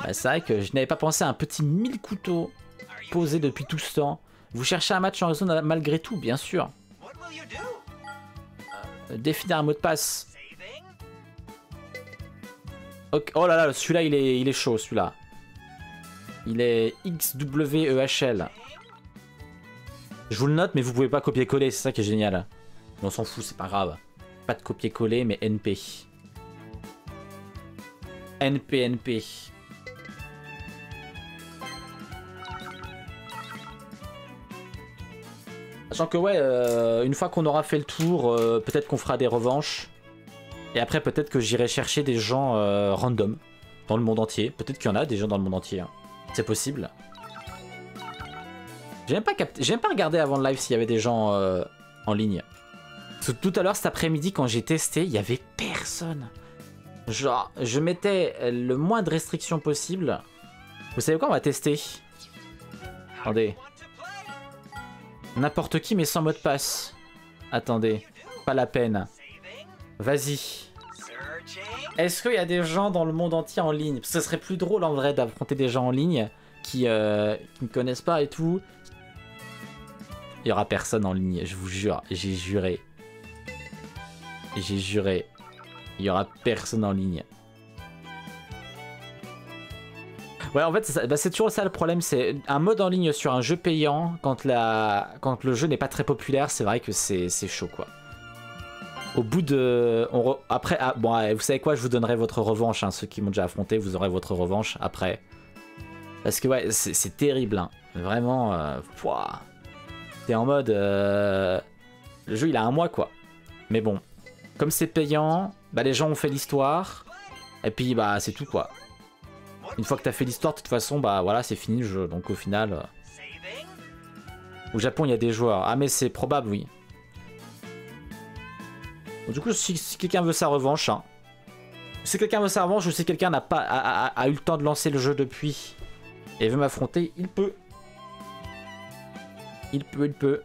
Bah, c'est vrai que je n'avais pas pensé à un petit 1000 couteaux posé depuis tout ce temps. Vous cherchez un match en zone malgré tout, bien sûr. Définir un mot de passe. Okay. Oh là là, celui-là, il est chaud, celui-là. Il est XWEHL. Je vous le note, mais vous pouvez pas copier-coller, c'est ça qui est génial. Mais on s'en fout, c'est pas grave. Pas de copier-coller, mais NP. NP. Sachant que ouais, une fois qu'on aura fait le tour, peut-être qu'on fera des revanches. Et après peut-être que j'irai chercher des gens random dans le monde entier. Peut-être qu'il y en a des gens dans le monde entier, hein. C'est possible. J'ai même pas capté, j'ai même pas regardé avant le live s'il y avait des gens en ligne. Parce que tout à l'heure cet après-midi quand j'ai testé, il y avait personne. Genre, je mettais le moins de restrictions possible. Vous savez quoi, on va tester. Attendez. N'importe qui mais sans mot de passe. Attendez, pas la peine. Vas-y. Est-ce qu'il y a des gens dans le monde entier en ligne? Parce que ce serait plus drôle en vrai d'affronter des gens en ligne qui ne connaissent pas et tout. Il y aura personne en ligne, je vous jure. J'ai juré. J'ai juré. Il y aura personne en ligne. Ouais, en fait, c'est bah, toujours ça le problème. C'est un mode en ligne sur un jeu payant. Quand le jeu n'est pas très populaire, c'est vrai que c'est chaud, quoi. Au bout de... Après, ah, bon, vous savez quoi, je vous donnerai votre revanche. Hein. Ceux qui m'ont déjà affronté, vous aurez votre revanche après. Parce que, ouais, c'est terrible. Hein. Vraiment, t'es en mode... Le jeu, il a un mois, quoi. Mais bon, comme c'est payant, bah, les gens ont fait l'histoire. Et puis, bah, c'est tout, quoi. Une fois que t'as fait l'histoire, de toute façon, bah, voilà, c'est fini le jeu. Donc, au final... Au Japon, il y a des joueurs. Ah, mais c'est probable, oui. Du coup, si quelqu'un veut sa revanche, hein. Si quelqu'un veut sa revanche ou si quelqu'un n'a pas a eu le temps de lancer le jeu depuis et veut m'affronter, il peut. Il peut.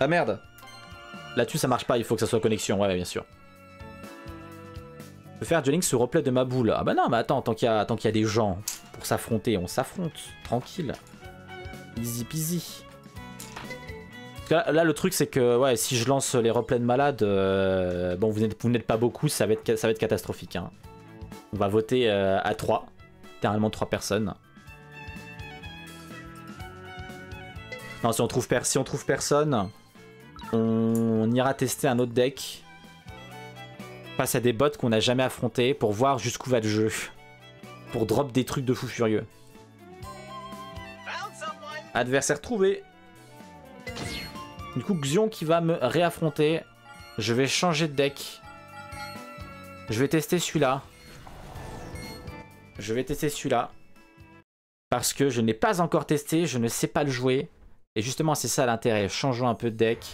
Ah merde. Là-dessus, ça marche pas. Il faut que ça soit connexion. Ouais, bien sûr. Je peux faire du link sur replay de ma boule. Ah bah non, mais attends. Tant qu'il y a des gens pour s'affronter, on s'affronte. Tranquille. Easy peasy. Là le truc c'est que ouais, si je lance les replays de malade, bon vous n'êtes pas beaucoup, ça va être catastrophique. Hein. On va voter à 3, littéralement 3 personnes. Non, si on trouve personne, on ira tester un autre deck face à des bots qu'on n'a jamais affrontés pour voir jusqu'où va le jeu, pour drop des trucs de fou furieux. Adversaire trouvé. Du coup, Xion qui va me réaffronter. Je vais changer de deck. Je vais tester celui-là. Parce que je n'ai pas encore testé. Je ne sais pas le jouer. Et justement, c'est ça l'intérêt. Changeons un peu de deck.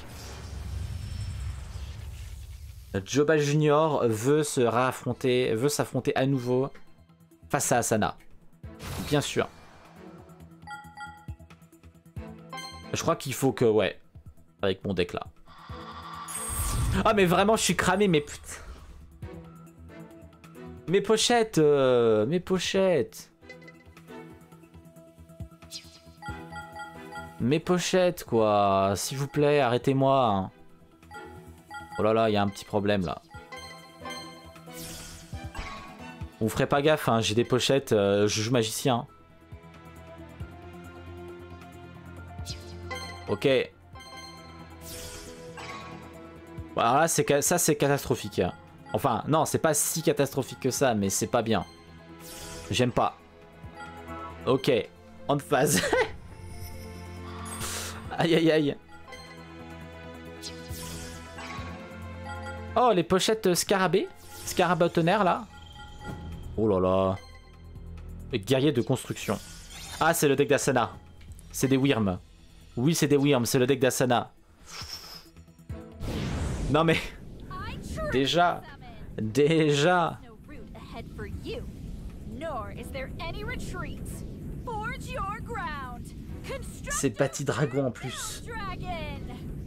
Joba Junior veut se réaffronter. Veut s'affronter à nouveau face à Asana. Bien sûr. Je crois qu'il faut que... Ouais. Avec mon deck là. Ah mais vraiment je suis cramé mais putain. Mes pochettes Mes pochettes quoi. S'il vous plaît arrêtez-moi. Hein. Oh là là il y a un petit problème là. Vous ferez pas gaffe hein, j'ai des pochettes, je joue magicien. Ok. Alors là, ça c'est catastrophique. Enfin, non, c'est pas si catastrophique que ça, mais c'est pas bien. J'aime pas. Ok, en phase. Aïe aïe aïe. Oh, les pochettes scarabées. Scarabée tonnerre là. Oh là là. Guerrier de construction. Ah, c'est le deck d'Asana. C'est des Wyrms. Oui, c'est des Wyrms, c'est le deck d'Asana. Non mais, déjà. C'est Bâti Dragon en plus.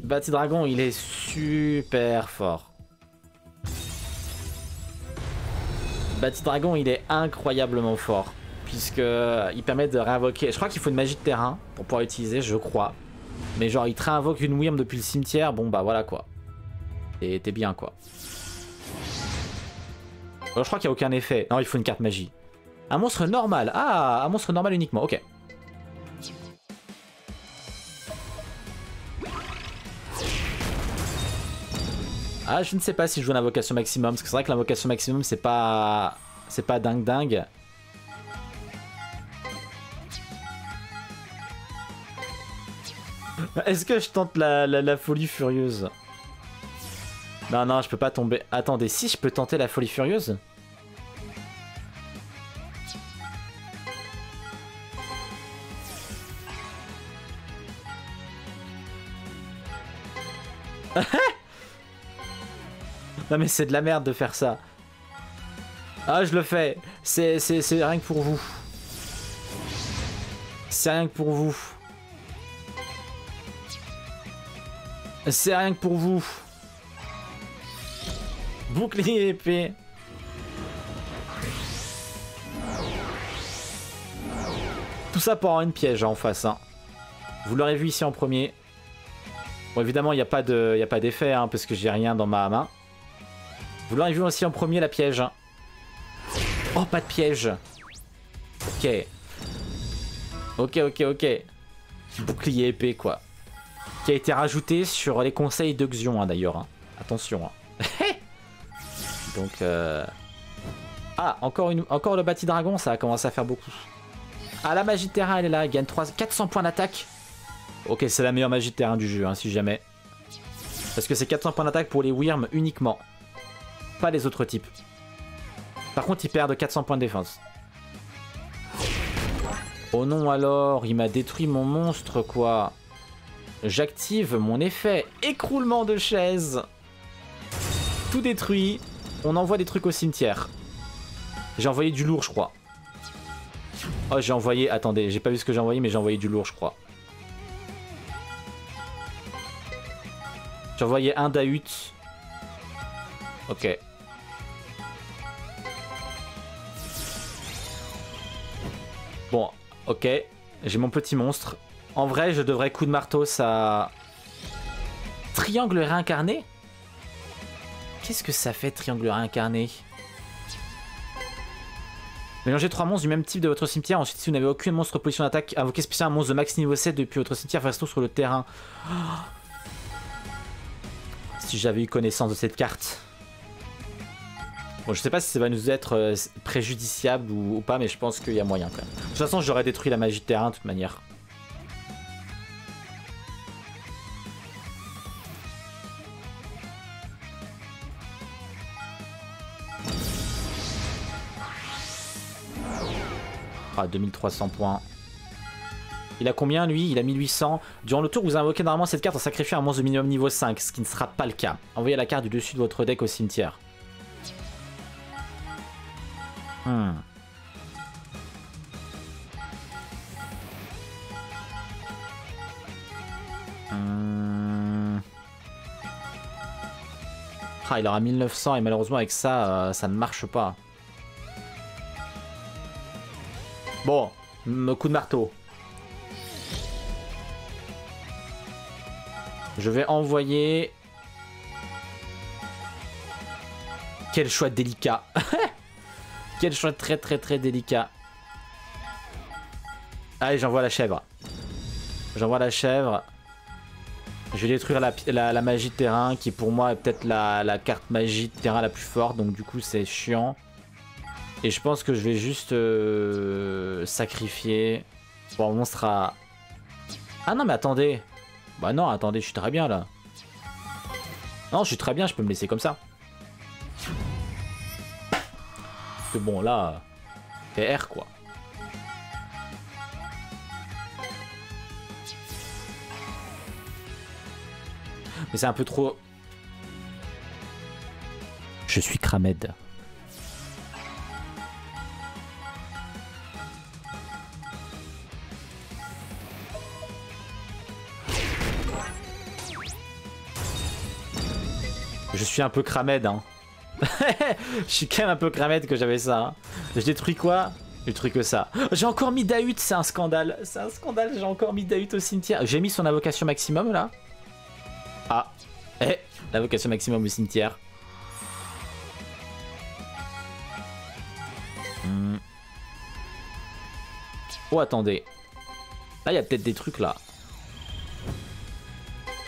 Bâti Dragon, il est super fort. Bâti Dragon, il est incroyablement fort. Puisqu'il permet de réinvoquer... Je crois qu'il faut une magie de terrain pour pouvoir l'utiliser, je crois. Mais genre, il te réinvoque une Wyrm depuis le cimetière, bon bah voilà quoi. T'es bien quoi. Alors, je crois qu'il n'y a aucun effet. Non, il faut une carte magie. Un monstre normal. Ah, un monstre normal uniquement. Ok. Ah, je ne sais pas si je joue l'invocation maximum, parce que c'est vrai que l'invocation maximum c'est pas dingue. Est-ce que je tente la folie furieuse? Non, non, je peux pas tomber. Attendez, si je peux tenter la folie furieuse? Non mais c'est de la merde de faire ça. Ah, je le fais. C'est rien que pour vous. C'est rien que pour vous. C'est rien que pour vous. Bouclier épée. Tout ça pour avoir une piège en face. Hein. Vous l'aurez vu ici en premier. Bon, évidemment, il n'y a pas d'effet, hein, parce que j'ai rien dans ma main. Vous l'aurez vu aussi en premier, la piège. Oh, pas de piège. Ok. Ok, ok, ok. Bouclier épée, quoi. Qui a été rajouté sur les conseils de Xion, hein, d'ailleurs. Hein. Attention. Hein. Donc... Ah, encore le bâti dragon, ça a commencé à faire beaucoup. Ah, la magie de terrain, elle est là. Elle gagne 400 points d'attaque. Ok, c'est la meilleure magie de terrain du jeu, hein, si jamais. Parce que c'est 400 points d'attaque pour les Wyrms uniquement. Pas les autres types. Par contre, ils perdent 400 points de défense. Oh non, alors, il m'a détruit mon monstre, quoi. J'active mon effet écroulement de chaise. Tout détruit. On envoie des trucs au cimetière. J'ai envoyé du lourd, je crois. Oh, j'ai envoyé... Attendez, j'ai pas vu ce que j'ai envoyé, mais j'ai envoyé du lourd, je crois. J'ai envoyé un Dahut. Ok. Bon, ok. J'ai mon petit monstre. En vrai, je devrais coup de marteau, ça... Triangle réincarné? Qu'est-ce que ça fait, triangle réincarné? Mélangez 3 monstres du même type de votre cimetière. Ensuite, si vous n'avez aucune monstre position d'attaque, invoquez spécialement un monstre de max niveau 7 depuis votre cimetière face-tour sur le terrain. Oh, si j'avais eu connaissance de cette carte. Bon, je sais pas si ça va nous être préjudiciable ou pas, mais je pense qu'il y a moyen quand même. De toute façon, j'aurais détruit la magie de terrain de toute manière. Ah, 2300 points. Il a combien lui? Il a 1800. Durant le tour, vous invoquez normalement cette carte en sacrifiant un monstre de minimum niveau 5, ce qui ne sera pas le cas. Envoyez la carte du dessus de votre deck au cimetière. Ah, il aura 1900 et malheureusement avec ça, ça ne marche pas. Bon, coup de marteau. Je vais envoyer... Quel choix délicat. Quel choix très délicat. Allez, j'envoie la chèvre. J'envoie la chèvre. Je vais détruire la magie de terrain qui pour moi est peut-être la carte magie de terrain la plus forte. Donc du coup c'est chiant. Et je pense que je vais juste sacrifier. Bon, on sera... Ah non mais attendez. Bah non, attendez, je suis très bien là. Non, je suis très bien, je peux me laisser comme ça. Parce que bon là, PR quoi. Mais c'est un peu trop... Je suis Kramed. Je suis un peu Kramed, hein. Je suis quand même un peu Kramed que j'avais ça. Hein. Je détruis quoi? Je détruis que ça. J'ai encore mis Dahut, c'est un scandale. C'est un scandale, j'ai encore mis Dahut au cimetière. J'ai mis son invocation maximum, là. Ah. Eh, l'invocation maximum au cimetière. Oh, attendez. Là, il y a peut-être des trucs, là.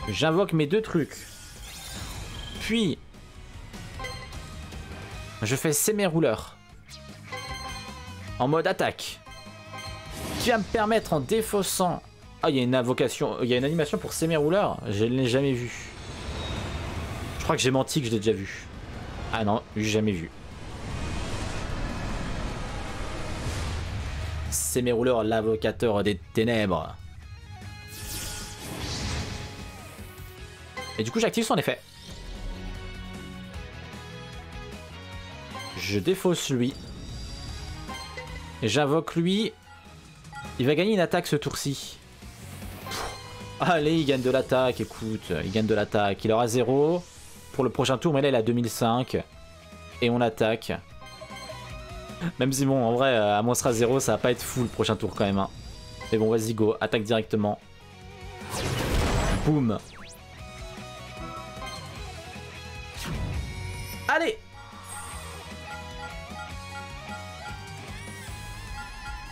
J'invoque mes deux trucs. Puis Je fais s'aimer rouleur. En mode attaque. Qui va me permettre en défaussant... Ah, il y a une invocation, il y a une animation pour s'aimer rouleur. Je ne l'ai jamais vue. Je crois que j'ai menti que je l'ai déjà vue. Ah non, j'ai jamais vu. S'aimer rouleur, l'invocateur des ténèbres. Et du coup, j'active son effet. Je défausse lui. Et j'invoque lui. Il va gagner une attaque ce tour-ci. Allez, il gagne de l'attaque. Écoute, il gagne de l'attaque. Il aura 0 pour le prochain tour, mais là, il a 2005. Et on attaque. Même si, bon, en vrai, à moins sera 0, ça va pas être fou le prochain tour quand même. Hein. Mais bon, vas-y, go. Attaque directement. Boum. Allez!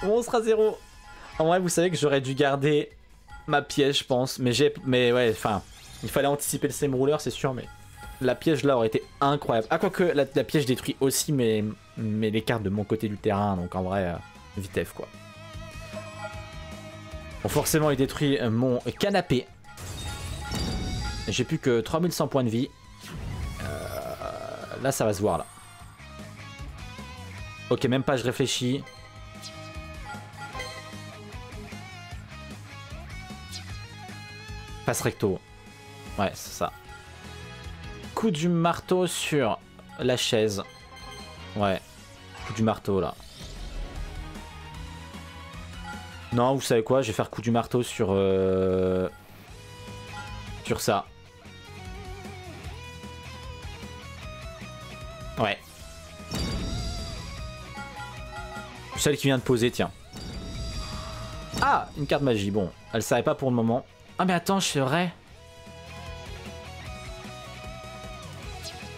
Bon, on sera 0. En vrai, vous savez que j'aurais dû garder ma pièce, je pense. Mais ouais, enfin, il fallait anticiper le same rouleur, c'est sûr, mais la pièce là aurait été incroyable. Ah, quoique la pièce détruit aussi mais les cartes de mon côté du terrain, donc en vrai, vitef quoi. Bon, forcément, il détruit mon canapé. J'ai plus que 3100 points de vie. Là, ça va se voir là. Ok, même pas, je réfléchis. Passe recto. Ouais, c'est ça. Coup du marteau sur la chaise. Ouais. Coup du marteau, là. Non, vous savez quoi? Je vais faire coup du marteau sur... sur ça. Ouais. Celle qui vient de poser, tiens. Ah! Une carte magie. Bon, elle ne savait pas pour le moment. Ah mais attends, je serais...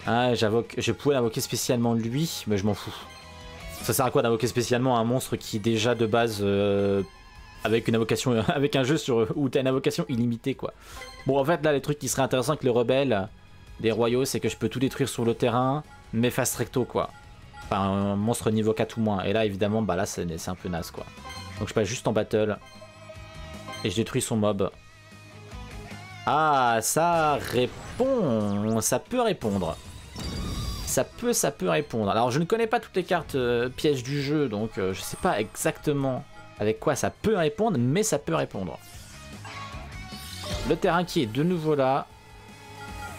Ah, je pouvais l'invoquer spécialement lui, mais je m'en fous. Ça sert à quoi d'invoquer spécialement un monstre qui déjà de base avec une invocation, avec un jeu sur où t'as une invocation illimitée quoi. Bon en fait là les trucs qui seraient intéressants avec les rebelles, les royaux, c'est que je peux tout détruire sur le terrain, mais face recto quoi. Enfin un monstre niveau 4 ou moins. Et là évidemment bah là c'est un peu naze quoi. Donc je passe juste en battle et je détruis son mob. Ah, ça répond, ça peut répondre. Ça peut répondre. Alors, je ne connais pas toutes les cartes pièges du jeu, donc je sais pas exactement avec quoi ça peut répondre, mais ça peut répondre. Le terrain qui est de nouveau là.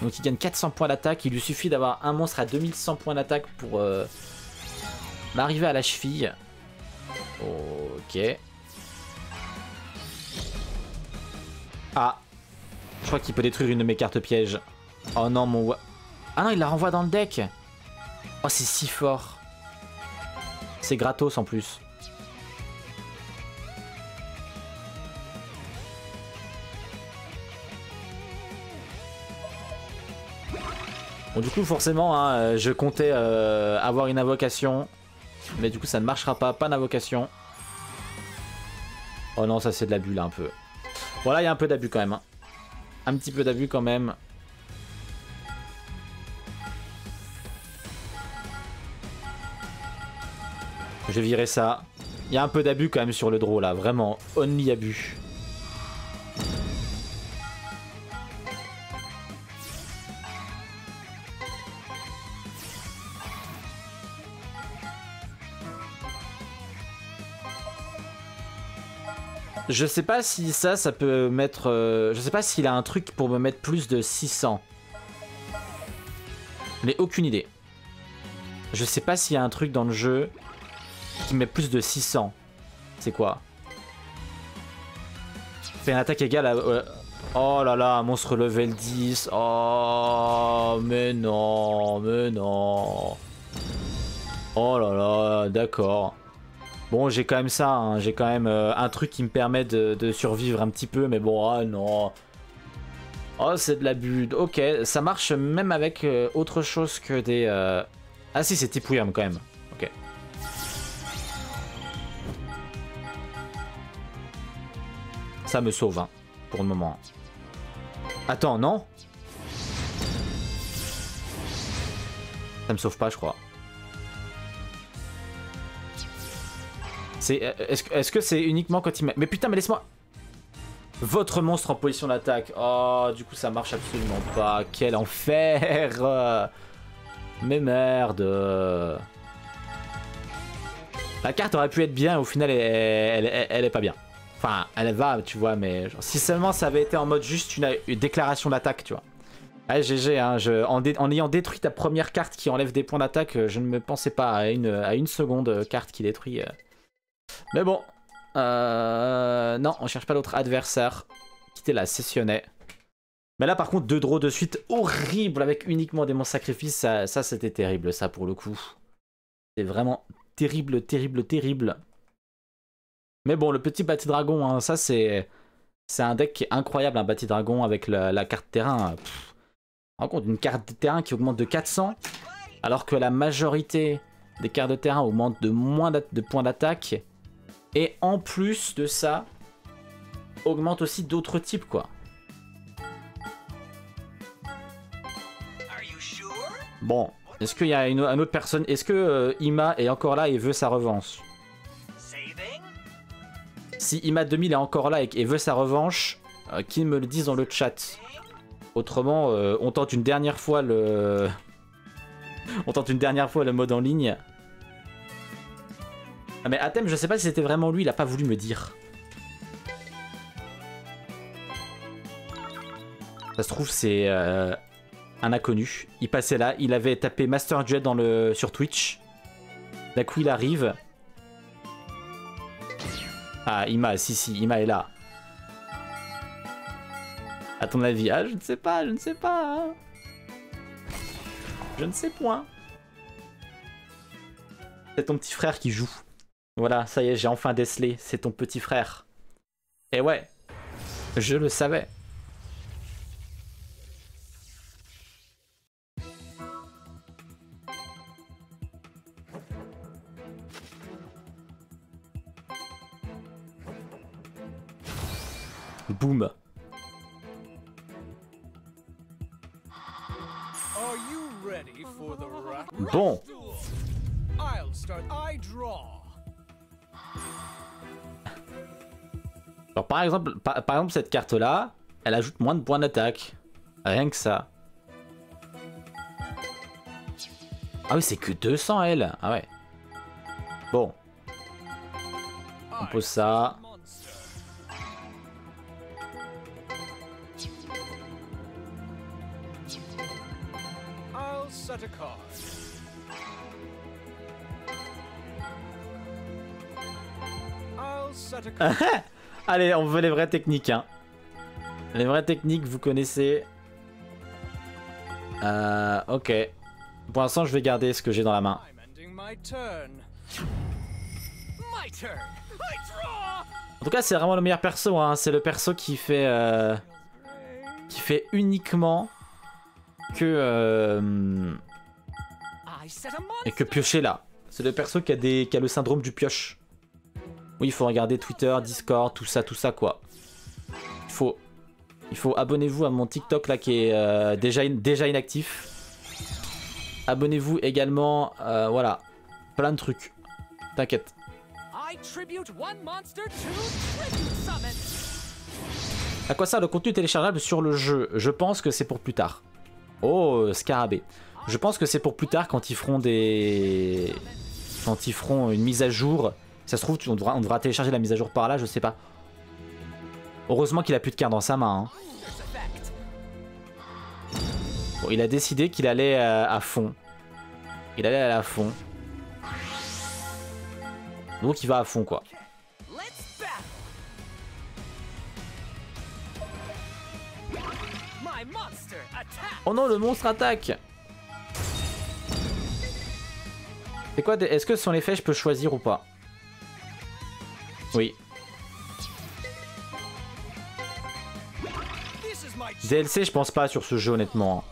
Donc, il gagne 400 points d'attaque. Il lui suffit d'avoir un monstre à 2100 points d'attaque pour m'arriver à la cheville. Ok. Ah. Je crois qu'il peut détruire une de mes cartes pièges. Oh non, mon... Ah non, il la renvoie dans le deck. Oh, c'est si fort. C'est gratos en plus. Bon, du coup, forcément, hein, je comptais avoir une invocation. Mais du coup, ça ne marchera pas. Pas d'invocation. Oh non, ça c'est de l'abus là un peu. Bon, là, il y a un peu d'abus quand même. Hein. Un petit peu d'abus quand même. Je virais ça. Il y a un peu d'abus quand même sur le draw là. Vraiment. Only abus. Je sais pas si ça peut mettre... je sais pas s'il a un truc pour me mettre plus de 600. J'ai aucune idée. Je sais pas s'il y a un truc dans le jeu qui met plus de 600. C'est quoi? Fait une attaque égale à... Oh là là, monstre level 10. Oh, mais non, mais non. Oh là là, d'accord. Bon, j'ai quand même ça, hein. J'ai quand même un truc qui me permet de survivre un petit peu, mais bon, ah non. Oh, c'est de l'abus. Ok, ça marche même avec autre chose que des... Ah si, c'est Tipouillum quand même. Ok. Ça me sauve, hein, pour le moment. Attends, non? Ça me sauve pas, je crois. Est-ce que c'est uniquement quand il met... Mais putain, mais laisse-moi... Votre monstre en position d'attaque. Oh, du coup, ça marche absolument pas. Quel enfer. Mais merde. La carte aurait pu être bien, au final, elle est pas bien. Enfin, elle va, tu vois, mais... Genre, si seulement ça avait été en mode juste une déclaration d'attaque, tu vois. Ah, GG, hein, en ayant détruit ta première carte qui enlève des points d'attaque, je ne me pensais pas à une seconde carte qui détruit. Mais bon. Non, on cherche pas l'autre adversaire. Quitter la sessionnée. Mais là, par contre, 2 draws de suite horrible avec uniquement des monstres sacrifices. Ça c'était terrible, ça, pour le coup. C'est vraiment terrible, terrible, terrible. Mais bon, le petit bâti dragon, hein, ça c'est un deck qui est incroyable, un bâti dragon avec la carte terrain. Pff. En compte, une carte de terrain qui augmente de 400, alors que la majorité des cartes de terrain augmentent de moins de points d'attaque. Et en plus de ça, augmente aussi d'autres types, quoi. Bon, est-ce qu'il y a une autre personne? Est-ce que Ima est encore là et veut sa revanche? Si Ima 2000 est encore là et veut sa revanche, qu'il me le dise dans le chat. Autrement, on tente une dernière fois le... on tente une dernière fois le mode en ligne. Ah mais Atem, je sais pas si c'était vraiment lui, il a pas voulu me dire. Ça se trouve c'est un inconnu. Il passait là, il avait tapé Master Duel sur Twitch. D'un coup il arrive. Ah Ima, si Ima est là. À ton avis, ah je ne sais pas. Hein. Je ne sais point. C'est ton petit frère qui joue. Voilà, ça y est, j'ai enfin décelé, c'est ton petit frère. Et ouais, je le savais. Boum. Bon. Alors, par exemple cette carte là, elle ajoute moins de points d'attaque. Rien que ça. Ah oui, c'est que 200 elle. Ah ouais. Bon. On pose ça. Allez, on veut les vraies techniques, hein. Les vraies techniques, vous connaissez. Ok. Pour l'instant, je vais garder ce que j'ai dans la main. En tout cas, c'est vraiment le meilleur perso, hein. C'est le perso qui fait uniquement que et que piocher là. C'est le perso qui a le syndrome du pioche. Oui, il faut regarder Twitter, Discord, tout ça quoi. Il faut abonnez-vous à mon TikTok là qui est déjà inactif. Abonnez-vous également, voilà, plein de trucs. T'inquiète. À quoi ça, le contenu téléchargeable sur le jeu? Je pense que c'est pour plus tard. Oh, Scarabée. Je pense que c'est pour plus tard quand ils feront une mise à jour. Ça se trouve, on devra télécharger la mise à jour par là, je sais pas. Heureusement qu'il a plus de cartes dans sa main. Hein. Bon, il a décidé qu'il allait à fond. Il allait à fond. Donc il va à fond, quoi. Oh non, le monstre attaque! C'est quoi? Est-ce que son effet, je peux choisir ou pas? Oui. DLC, je pense pas sur ce jeu, honnêtement.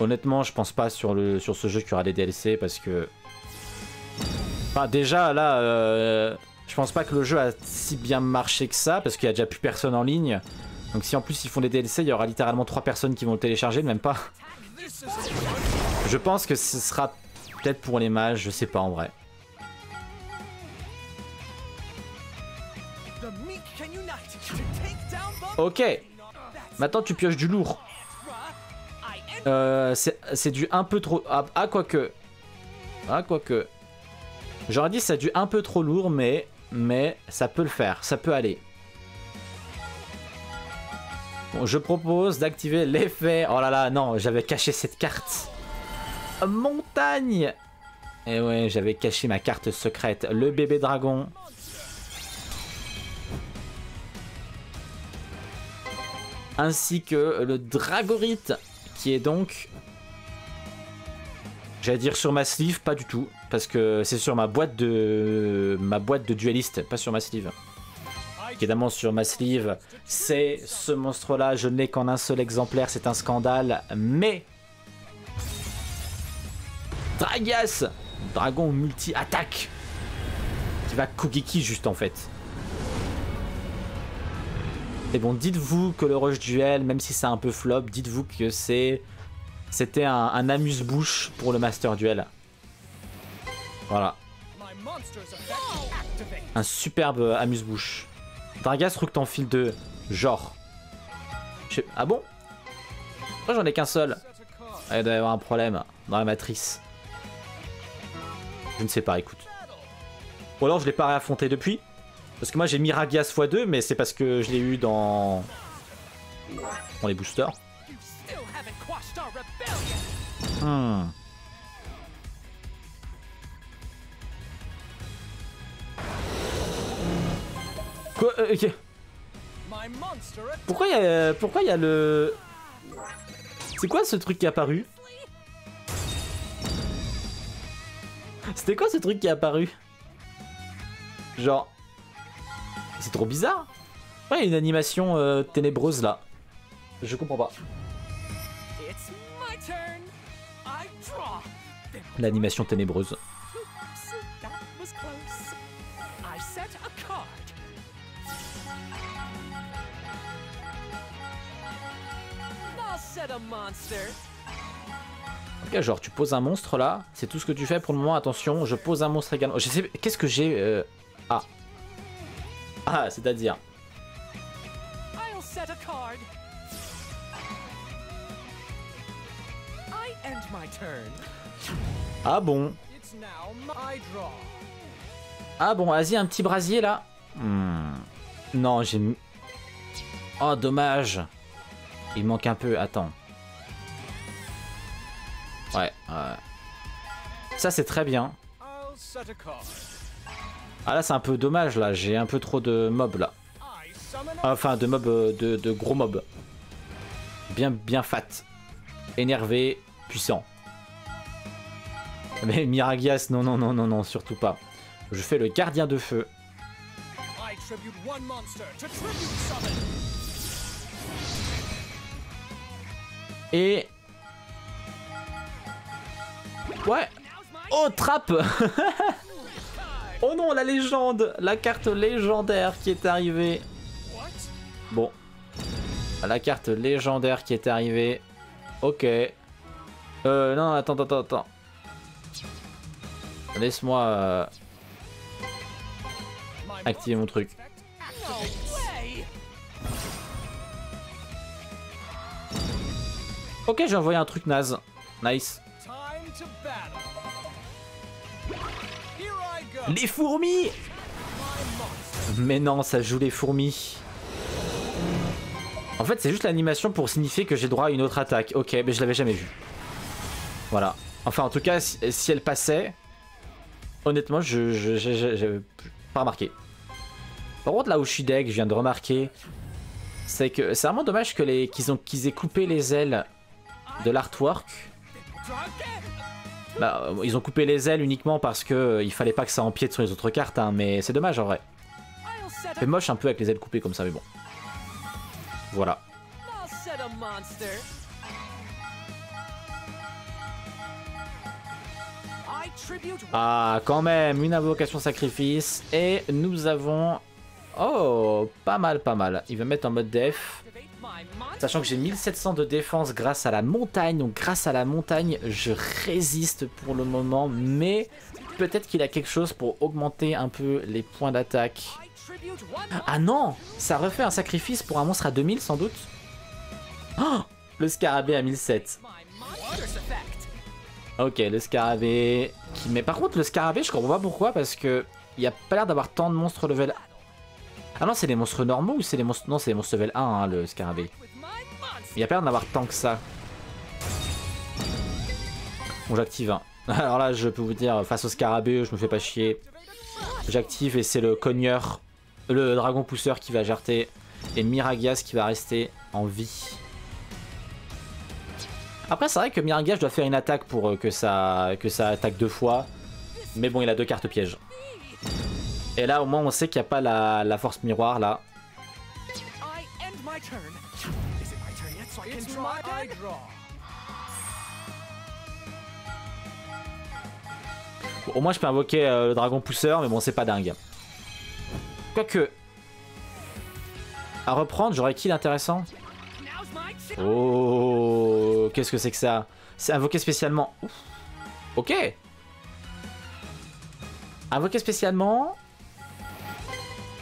Honnêtement, je pense pas sur ce jeu qu'il y aura des DLC parce que... Enfin, déjà, là, je pense pas que le jeu a si bien marché que ça parce qu'il y a déjà plus personne en ligne. Donc si en plus ils font des DLC, il y aura littéralement 3 personnes qui vont le télécharger, même pas. Je pense que ce sera peut-être pour les mages, je sais pas en vrai. Ok. Maintenant, tu pioches du lourd. C'est du un peu trop... Ah, quoique. Ah, quoique. J'aurais dit c'est du un peu trop lourd, mais ça peut le faire. Ça peut aller. Bon, je propose d'activer l'effet... Oh là là, non, j'avais caché cette carte. Montagne. Et ouais, j'avais caché ma carte secrète. Le bébé dragon. Ainsi que le dragorite. Qui est donc... J'allais dire sur ma sleeve, pas du tout. Parce que c'est sur ma boîte de dueliste, pas sur ma sleeve. Évidemment sur ma sleeve, c'est ce monstre-là. Je ne l'ai qu'en un seul exemplaire, c'est un scandale. Mais... Dragias, dragon multi-attaque. Qui va Kugeki juste en fait. Et bon, dites-vous que le Rush Duel, même si c'est un peu flop, dites-vous que c'était un amuse-bouche pour le Master Duel. Voilà. Un superbe amuse-bouche. Dragas Rukt en file 2. Genre. Ah bon? Moi j'en ai qu'un seul. Ah, il doit y avoir un problème dans la matrice. Je ne sais pas, écoute. Ou alors je l'ai pas réaffronté depuis. Parce que moi j'ai mis Ragias x2, mais c'est parce que je l'ai eu dans les boosters. Quoi okay. Pourquoi il y a le... C'est quoi ce truc qui est apparu? C'était quoi ce truc qui est apparu? Genre... C'est trop bizarre. Ouais, il y a une animation ténébreuse là. Je comprends pas. L'animation ténébreuse. Ok, genre tu poses un monstre là. C'est tout ce que tu fais pour le moment. Attention, je pose un monstre également. Je sais, qu'est-ce que j'ai Ah. Ah, c'est-à-dire. Ah bon. Ah bon, vas-y, un petit brasier là. Non, j'ai... Oh, dommage. Il manque un peu, attends. Ouais, ça c'est très bien. Ah là c'est un peu dommage là, j'ai un peu trop de mobs là. Enfin de mobs, de gros mobs. Bien fat. Énervé, puissant. Mais Miragias, non, surtout pas. Je fais le gardien de feu. Et... Ouais. Oh, trappe. Oh non, la légende. La carte légendaire qui est arrivée. Bon. La carte légendaire qui est arrivée. Ok. Non, attends. Laisse-moi... activer mon truc. Ok, j'ai envoyé un truc naze. Nice. Les fourmis! Mais non, ça joue les fourmis. En fait, c'est juste l'animation pour signifier que j'ai droit à une autre attaque. Ok, mais je l'avais jamais vue. Voilà. Enfin, en tout cas, si elle passait, honnêtement, je pas remarqué. Par contre, là où je suis deg, je viens de remarquer, c'est que c'est vraiment dommage qu'ils aient coupé les ailes de l'artwork. Bah, ils ont coupé les ailes uniquement parce que il fallait pas que ça empiète sur les autres cartes, hein, mais c'est dommage en vrai. C'est moche un peu avec les ailes coupées comme ça, mais bon. Voilà. Ah, quand même, une invocation sacrifice. Et nous avons... Oh, pas mal. Il va mettre en mode def. Sachant que j'ai 1700 de défense grâce à la montagne. Donc grâce à la montagne, je résiste pour le moment. Mais peut-être qu'il a quelque chose pour augmenter un peu les points d'attaque. Ah non, ça refait un sacrifice pour un monstre à 2000 sans doute. Oh, le scarabée à 1007. Ok, le scarabée... Mais par contre, le scarabée, je comprends pas pourquoi, parce que il n'y a pas l'air d'avoir tant de monstres level... Ah non, c'est des monstres normaux ou c'est des monstres... Non, c'est des monstres level 1, hein, le scarabée. Il n'y a pas l'air d'avoir tant que ça. Bon, j'active un. Alors là, je peux vous dire, face au scarabée, je me fais pas chier. J'active et c'est le cogneur, le dragon pousseur qui va jarter. Et Miragias qui va rester en vie. Après, c'est vrai que Miragias, je dois faire une attaque pour que ça attaque deux fois. Mais bon, il a deux cartes pièges. Et là, au moins, on sait qu'il n'y a pas la force miroir, là. Bon, au moins, je peux invoquer le dragon pousseur, mais bon, c'est pas dingue. Quoique... À reprendre, j'aurais qui d'intéressant? Oh, qu'est-ce que c'est que ça? C'est invoqué spécialement. Ouf. Ok. Invoqué spécialement.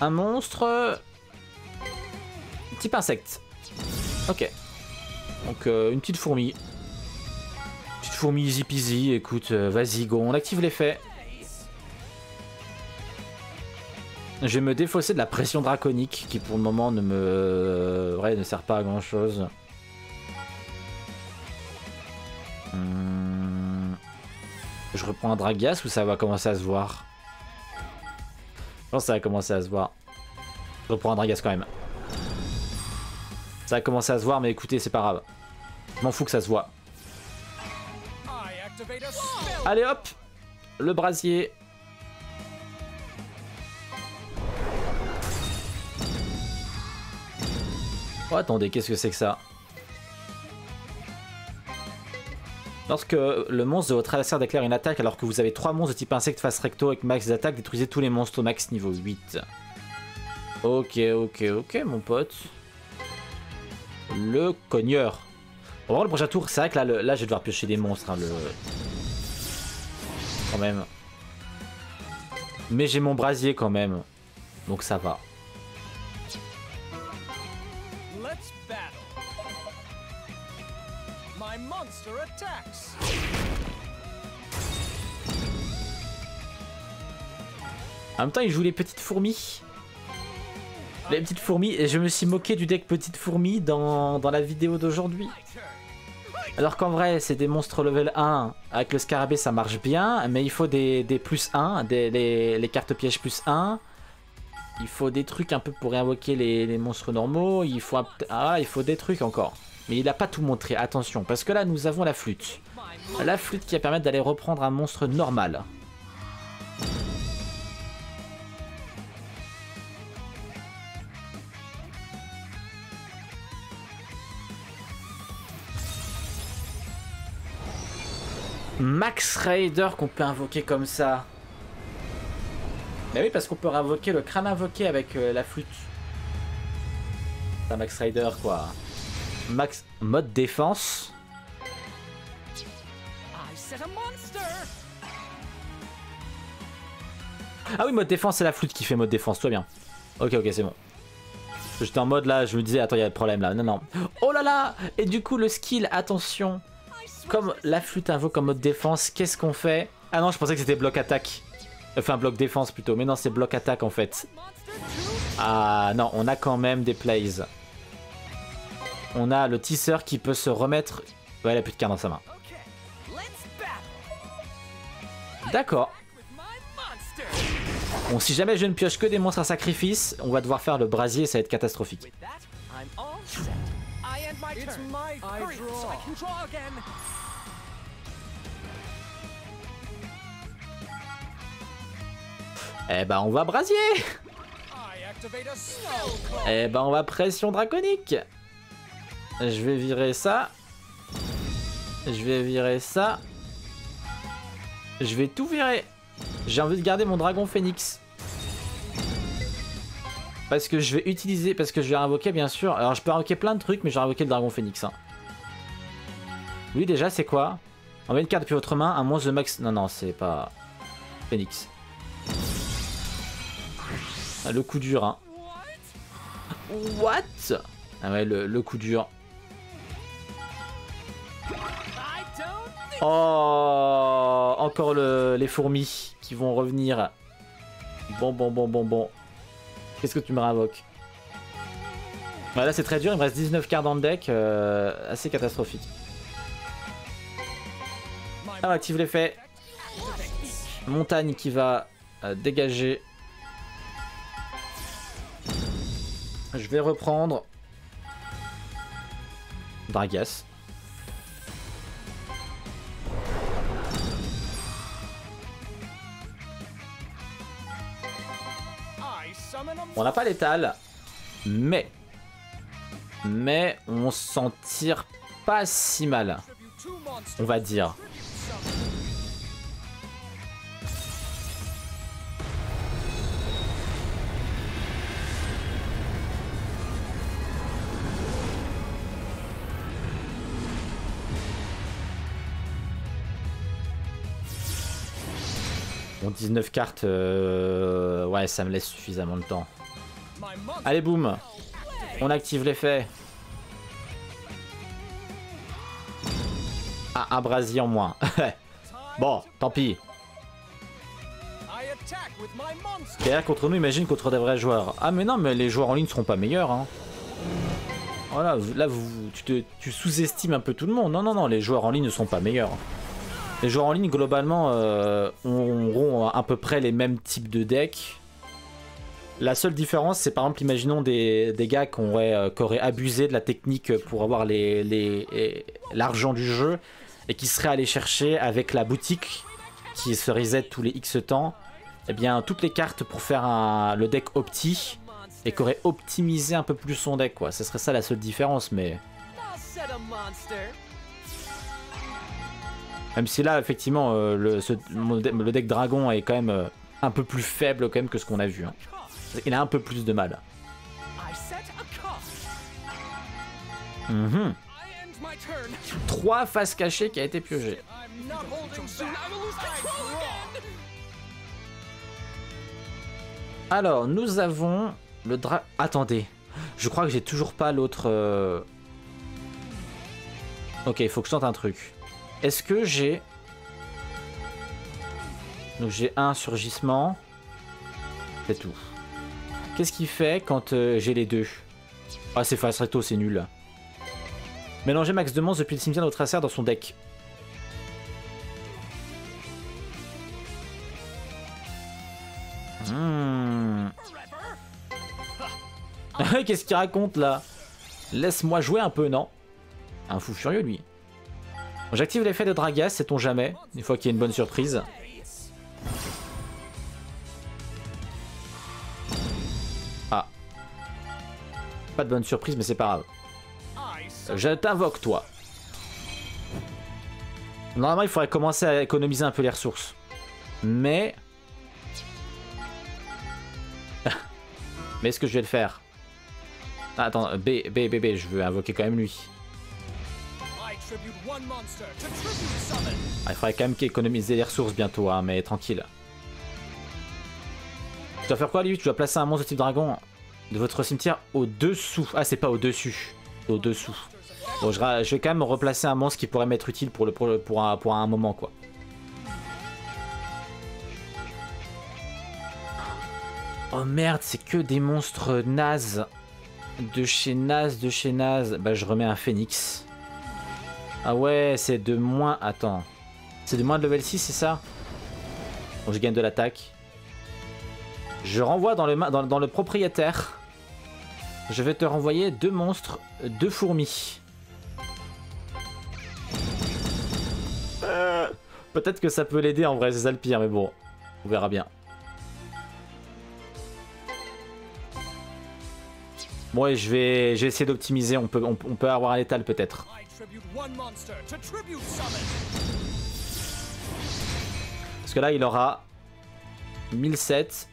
Un monstre. Type insecte. Ok. Donc une petite fourmi. Petite fourmi easy peasy. Écoute, vas-y go, on active l'effet. Je vais me défausser de la pression draconique qui pour le moment ne me ouais, ne sert pas à grand chose. Je reprends un Dragias ou ça va commencer à se voir? Je pense que ça va commencer à se voir. Je reprends un Dragias quand même. Ça va commencer à se voir mais écoutez c'est pas grave. Je m'en fous que ça se voit. Allez hop! Le brasier. Oh, attendez, qu'est-ce que c'est que ça? Lorsque le monstre de votre adversaire déclare une attaque alors que vous avez 3 monstres de type insecte face recto avec max d'attaque, détruisez tous les monstres au max niveau 8. Ok, ok, ok, mon pote. Le cogneur. On va voir le prochain tour. C'est vrai que là, là je vais devoir piocher des monstres. Hein, Quand même. Mais j'ai mon brasier quand même. Donc ça va. En même temps, il joue les petites fourmis. Les petites fourmis. Et je me suis moqué du deck petites fourmis dans la vidéo d'aujourd'hui. Alors qu'en vrai, c'est des monstres level 1. Avec le scarabée, ça marche bien. Mais il faut des plus 1. Les cartes pièges plus 1. Il faut des trucs un peu pour réinvoquer les monstres normaux. Il faut des trucs encore. Mais il n'a pas tout montré, attention, parce que là nous avons la flûte. La flûte qui va permettre d'aller reprendre un monstre normal. Max Raider qu'on peut invoquer comme ça. Mais oui, parce qu'on peut invoquer le crâne invoqué avec la flûte. C'est un Max Raider quoi. Max mode défense. Ah oui, mode défense, c'est la flûte qui fait mode défense, toi bien. Ok, ok, c'est bon. J'étais en mode là, je me disais, attends, il y a un problème là. Non, non. Oh là là. Et du coup, le skill, attention. Comme la flûte invoque en mode défense, qu'est-ce qu'on fait? Ah non, je pensais que c'était bloc attaque. Enfin, bloc défense plutôt. Mais non, c'est bloc attaque en fait. Ah non, on a quand même des plays. On a le tisseur qui peut se remettre... Ouais, elle a plus de cartes dans sa main. D'accord. Bon, si jamais je ne pioche que des monstres à sacrifice, on va devoir faire le brasier et ça va être catastrophique. Eh ben, on va brasier. Eh ben, on va pression draconique. Je vais virer ça. Je vais virer ça. Je vais tout virer. J'ai envie de garder mon dragon phénix. Parce que je vais utiliser... Parce que je vais invoquer bien sûr... Alors je peux invoquer plein de trucs mais je vais invoquer le dragon phénix. Hein. Lui déjà c'est quoi? Envoyez une carte depuis votre main, un monstre de max... Non non c'est pas... Phénix. Ah, le coup dur, hein. What? Ah ouais, le coup dur. Oh, encore les fourmis qui vont revenir. Bon. Qu'est-ce que tu me réinvoques? Voilà, c'est très dur, il me reste 19 cartes dans le deck. Assez catastrophique. Ah, on active l'effet. Montagne qui va dégager. Je vais reprendre Dragas. On n'a pas l'étal, mais on s'en tire pas si mal, on va dire. Bon, 19 cartes, ouais, ça me laisse suffisamment de temps. Allez, boum! On active l'effet. Ah, un brasier en moins. Bon, tant pis. Derrière, contre nous, imagine contre des vrais joueurs. Ah, mais non, mais les joueurs en ligne seront pas meilleurs, hein. Voilà, là, tu sous-estimes un peu tout le monde. Non, les joueurs en ligne ne sont pas meilleurs. Les joueurs en ligne, globalement, auront à peu près les mêmes types de decks. La seule différence, c'est par exemple, imaginons des gars qui auraient abusé de la technique pour avoir l'argent du jeu et qui seraient allés chercher avec la boutique qui se reset tous les X temps, eh bien, toutes les cartes pour faire le deck opti et qui aurait optimisé un peu plus son deck, quoi. Ce serait ça la seule différence, mais... Même si là, effectivement, le deck dragon est quand même un peu plus faible quand même que ce qu'on a vu, hein. Il a un peu plus de mal. Mmh. 3 faces cachées qui a été piochée. Alors, nous avons le dragon... Attendez, je crois que j'ai toujours pas l'autre... Ok, il faut que je tente un truc. Est-ce que j'ai... Donc j'ai un surgissement. C'est tout. Qu'est-ce qu'il fait quand j'ai les deux? Ah, c'est face recto, c'est nul. Mélanger max de monstres depuis le cimetière de votre adversaire dans son deck. Mmh. Qu'est-ce qu'il raconte là? Laisse-moi jouer un peu, non? Un fou furieux, lui. Bon, j'active l'effet de Dragas, sait-on jamais, une fois qu'il y a une bonne surprise. Pas de bonne surprise, mais c'est pas grave. Je t'invoque, toi. Normalement, il faudrait commencer à économiser un peu les ressources. Mais... mais est-ce que je vais le faire? Ah, attends, B, je veux invoquer quand même lui. Ah, il faudrait quand même qu'économiser les ressources bientôt, hein, mais tranquille. Tu dois faire quoi, lui? Tu dois placer un monstre de type dragon de votre cimetière au-dessous. Ah, c'est pas au-dessus. Au-dessous. Bon, je vais quand même replacer un monstre qui pourrait m'être utile pour un moment, quoi. Oh merde, c'est que des monstres nazes. De chez nazes. Bah, je remets un phénix. Ah ouais, c'est de moins... Attends. C'est de moins de level 6, c'est ça? Bon, je gagne de l'attaque. Je renvoie dans le propriétaire. Je vais te renvoyer 2 monstres, 2 fourmis. Peut-être que ça peut l'aider en vrai, c'est ça le pire, mais bon, on verra bien. Bon, ouais, je vais essayer d'optimiser, on peut avoir un létal peut-être. Parce que là, il aura 1007.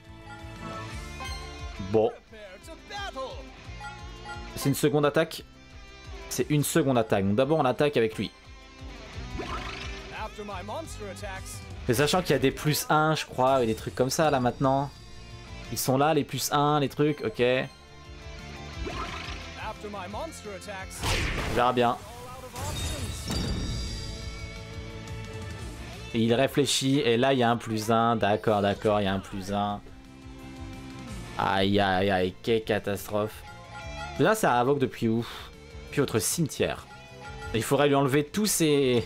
Bon. C'est une seconde attaque. C'est une seconde attaque. Donc d'abord on attaque avec lui. Mais sachant qu'il y a des +1 je crois et des trucs comme ça là maintenant. Ils sont là, les +1, les trucs, ok. On verra bien. Et il réfléchit, et là il y a un +1, d'accord, d'accord, il y a un +1. Aïe aïe aïe, quelle catastrophe. Là ça invoque depuis où? Depuis votre cimetière. Il faudrait lui enlever tous ces...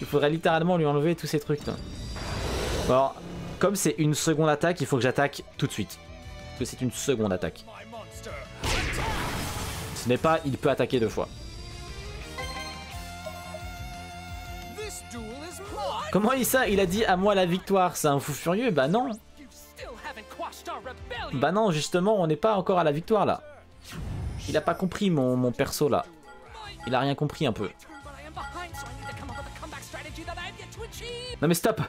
Il faudrait littéralement lui enlever tous ces trucs là. Alors, comme c'est une seconde attaque, il faut que j'attaque tout de suite. Parce que c'est une seconde attaque. Ce n'est pas, il peut attaquer deux fois. Comment il ça? Il a dit à moi la victoire, c'est un fou furieux? Bah non. Bah non, justement, on n'est pas encore à la victoire là. Il a pas compris mon perso là. Il a rien compris un peu. Non mais stop.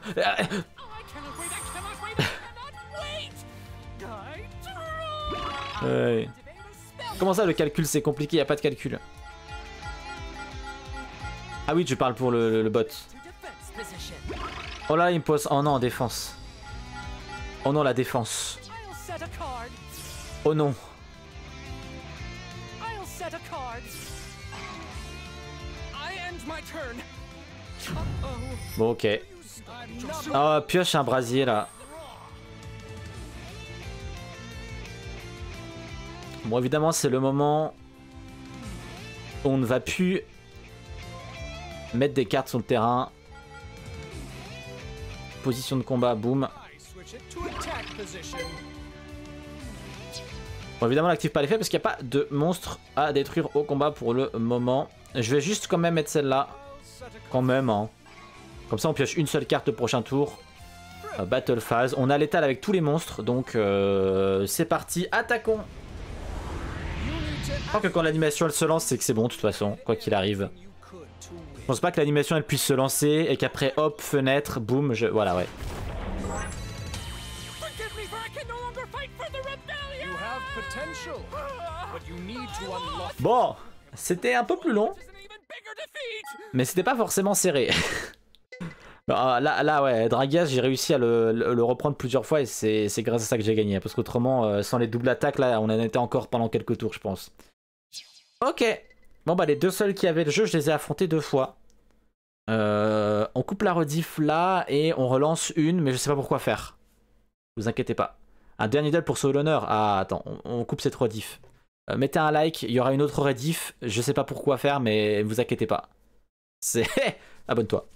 Ouais. Comment ça le calcul c'est compliqué, y a pas de calcul. Ah oui, je parle pour le bot. Oh là, il me pose... Oh non, en défense. Oh non, la défense. Oh non. Bon, ok. Oh, pioche un brasier là. Bon, évidemment, c'est le moment où on ne va plus mettre des cartes sur le terrain. Position de combat, boum. Bon, évidemment, on n'active pas l'effet parce qu'il n'y a pas de monstre à détruire au combat pour le moment. Je vais juste quand même mettre celle-là. Quand même, hein. Comme ça, on pioche une seule carte au prochain tour. Battle phase. On a l'étal avec tous les monstres, donc c'est parti. Attaquons. Je crois que quand l'animation elle se lance, c'est que c'est bon de toute façon, quoi qu'il arrive. Je pense pas que l'animation elle puisse se lancer et qu'après hop, fenêtre, boum, je... Voilà, ouais. Bon, c'était un peu plus long, mais c'était pas forcément serré. là ouais, Dragas, j'ai réussi à le reprendre plusieurs fois et c'est grâce à ça que j'ai gagné. Parce qu'autrement, sans les doubles attaques, là, on en était encore pendant quelques tours, je pense. Ok. Bon bah les deux seuls qui avaient le jeu, je les ai affrontés deux fois. On coupe la rediff là et on relance une, mais je sais pas pourquoi faire. Vous inquiétez pas. Un dernier duel pour sauver l'honneur. Ah attends, on coupe cette rediff. Mettez un like, il y aura une autre rediff. Je sais pas pourquoi faire, mais vous inquiétez pas. C'est... Abonne-toi.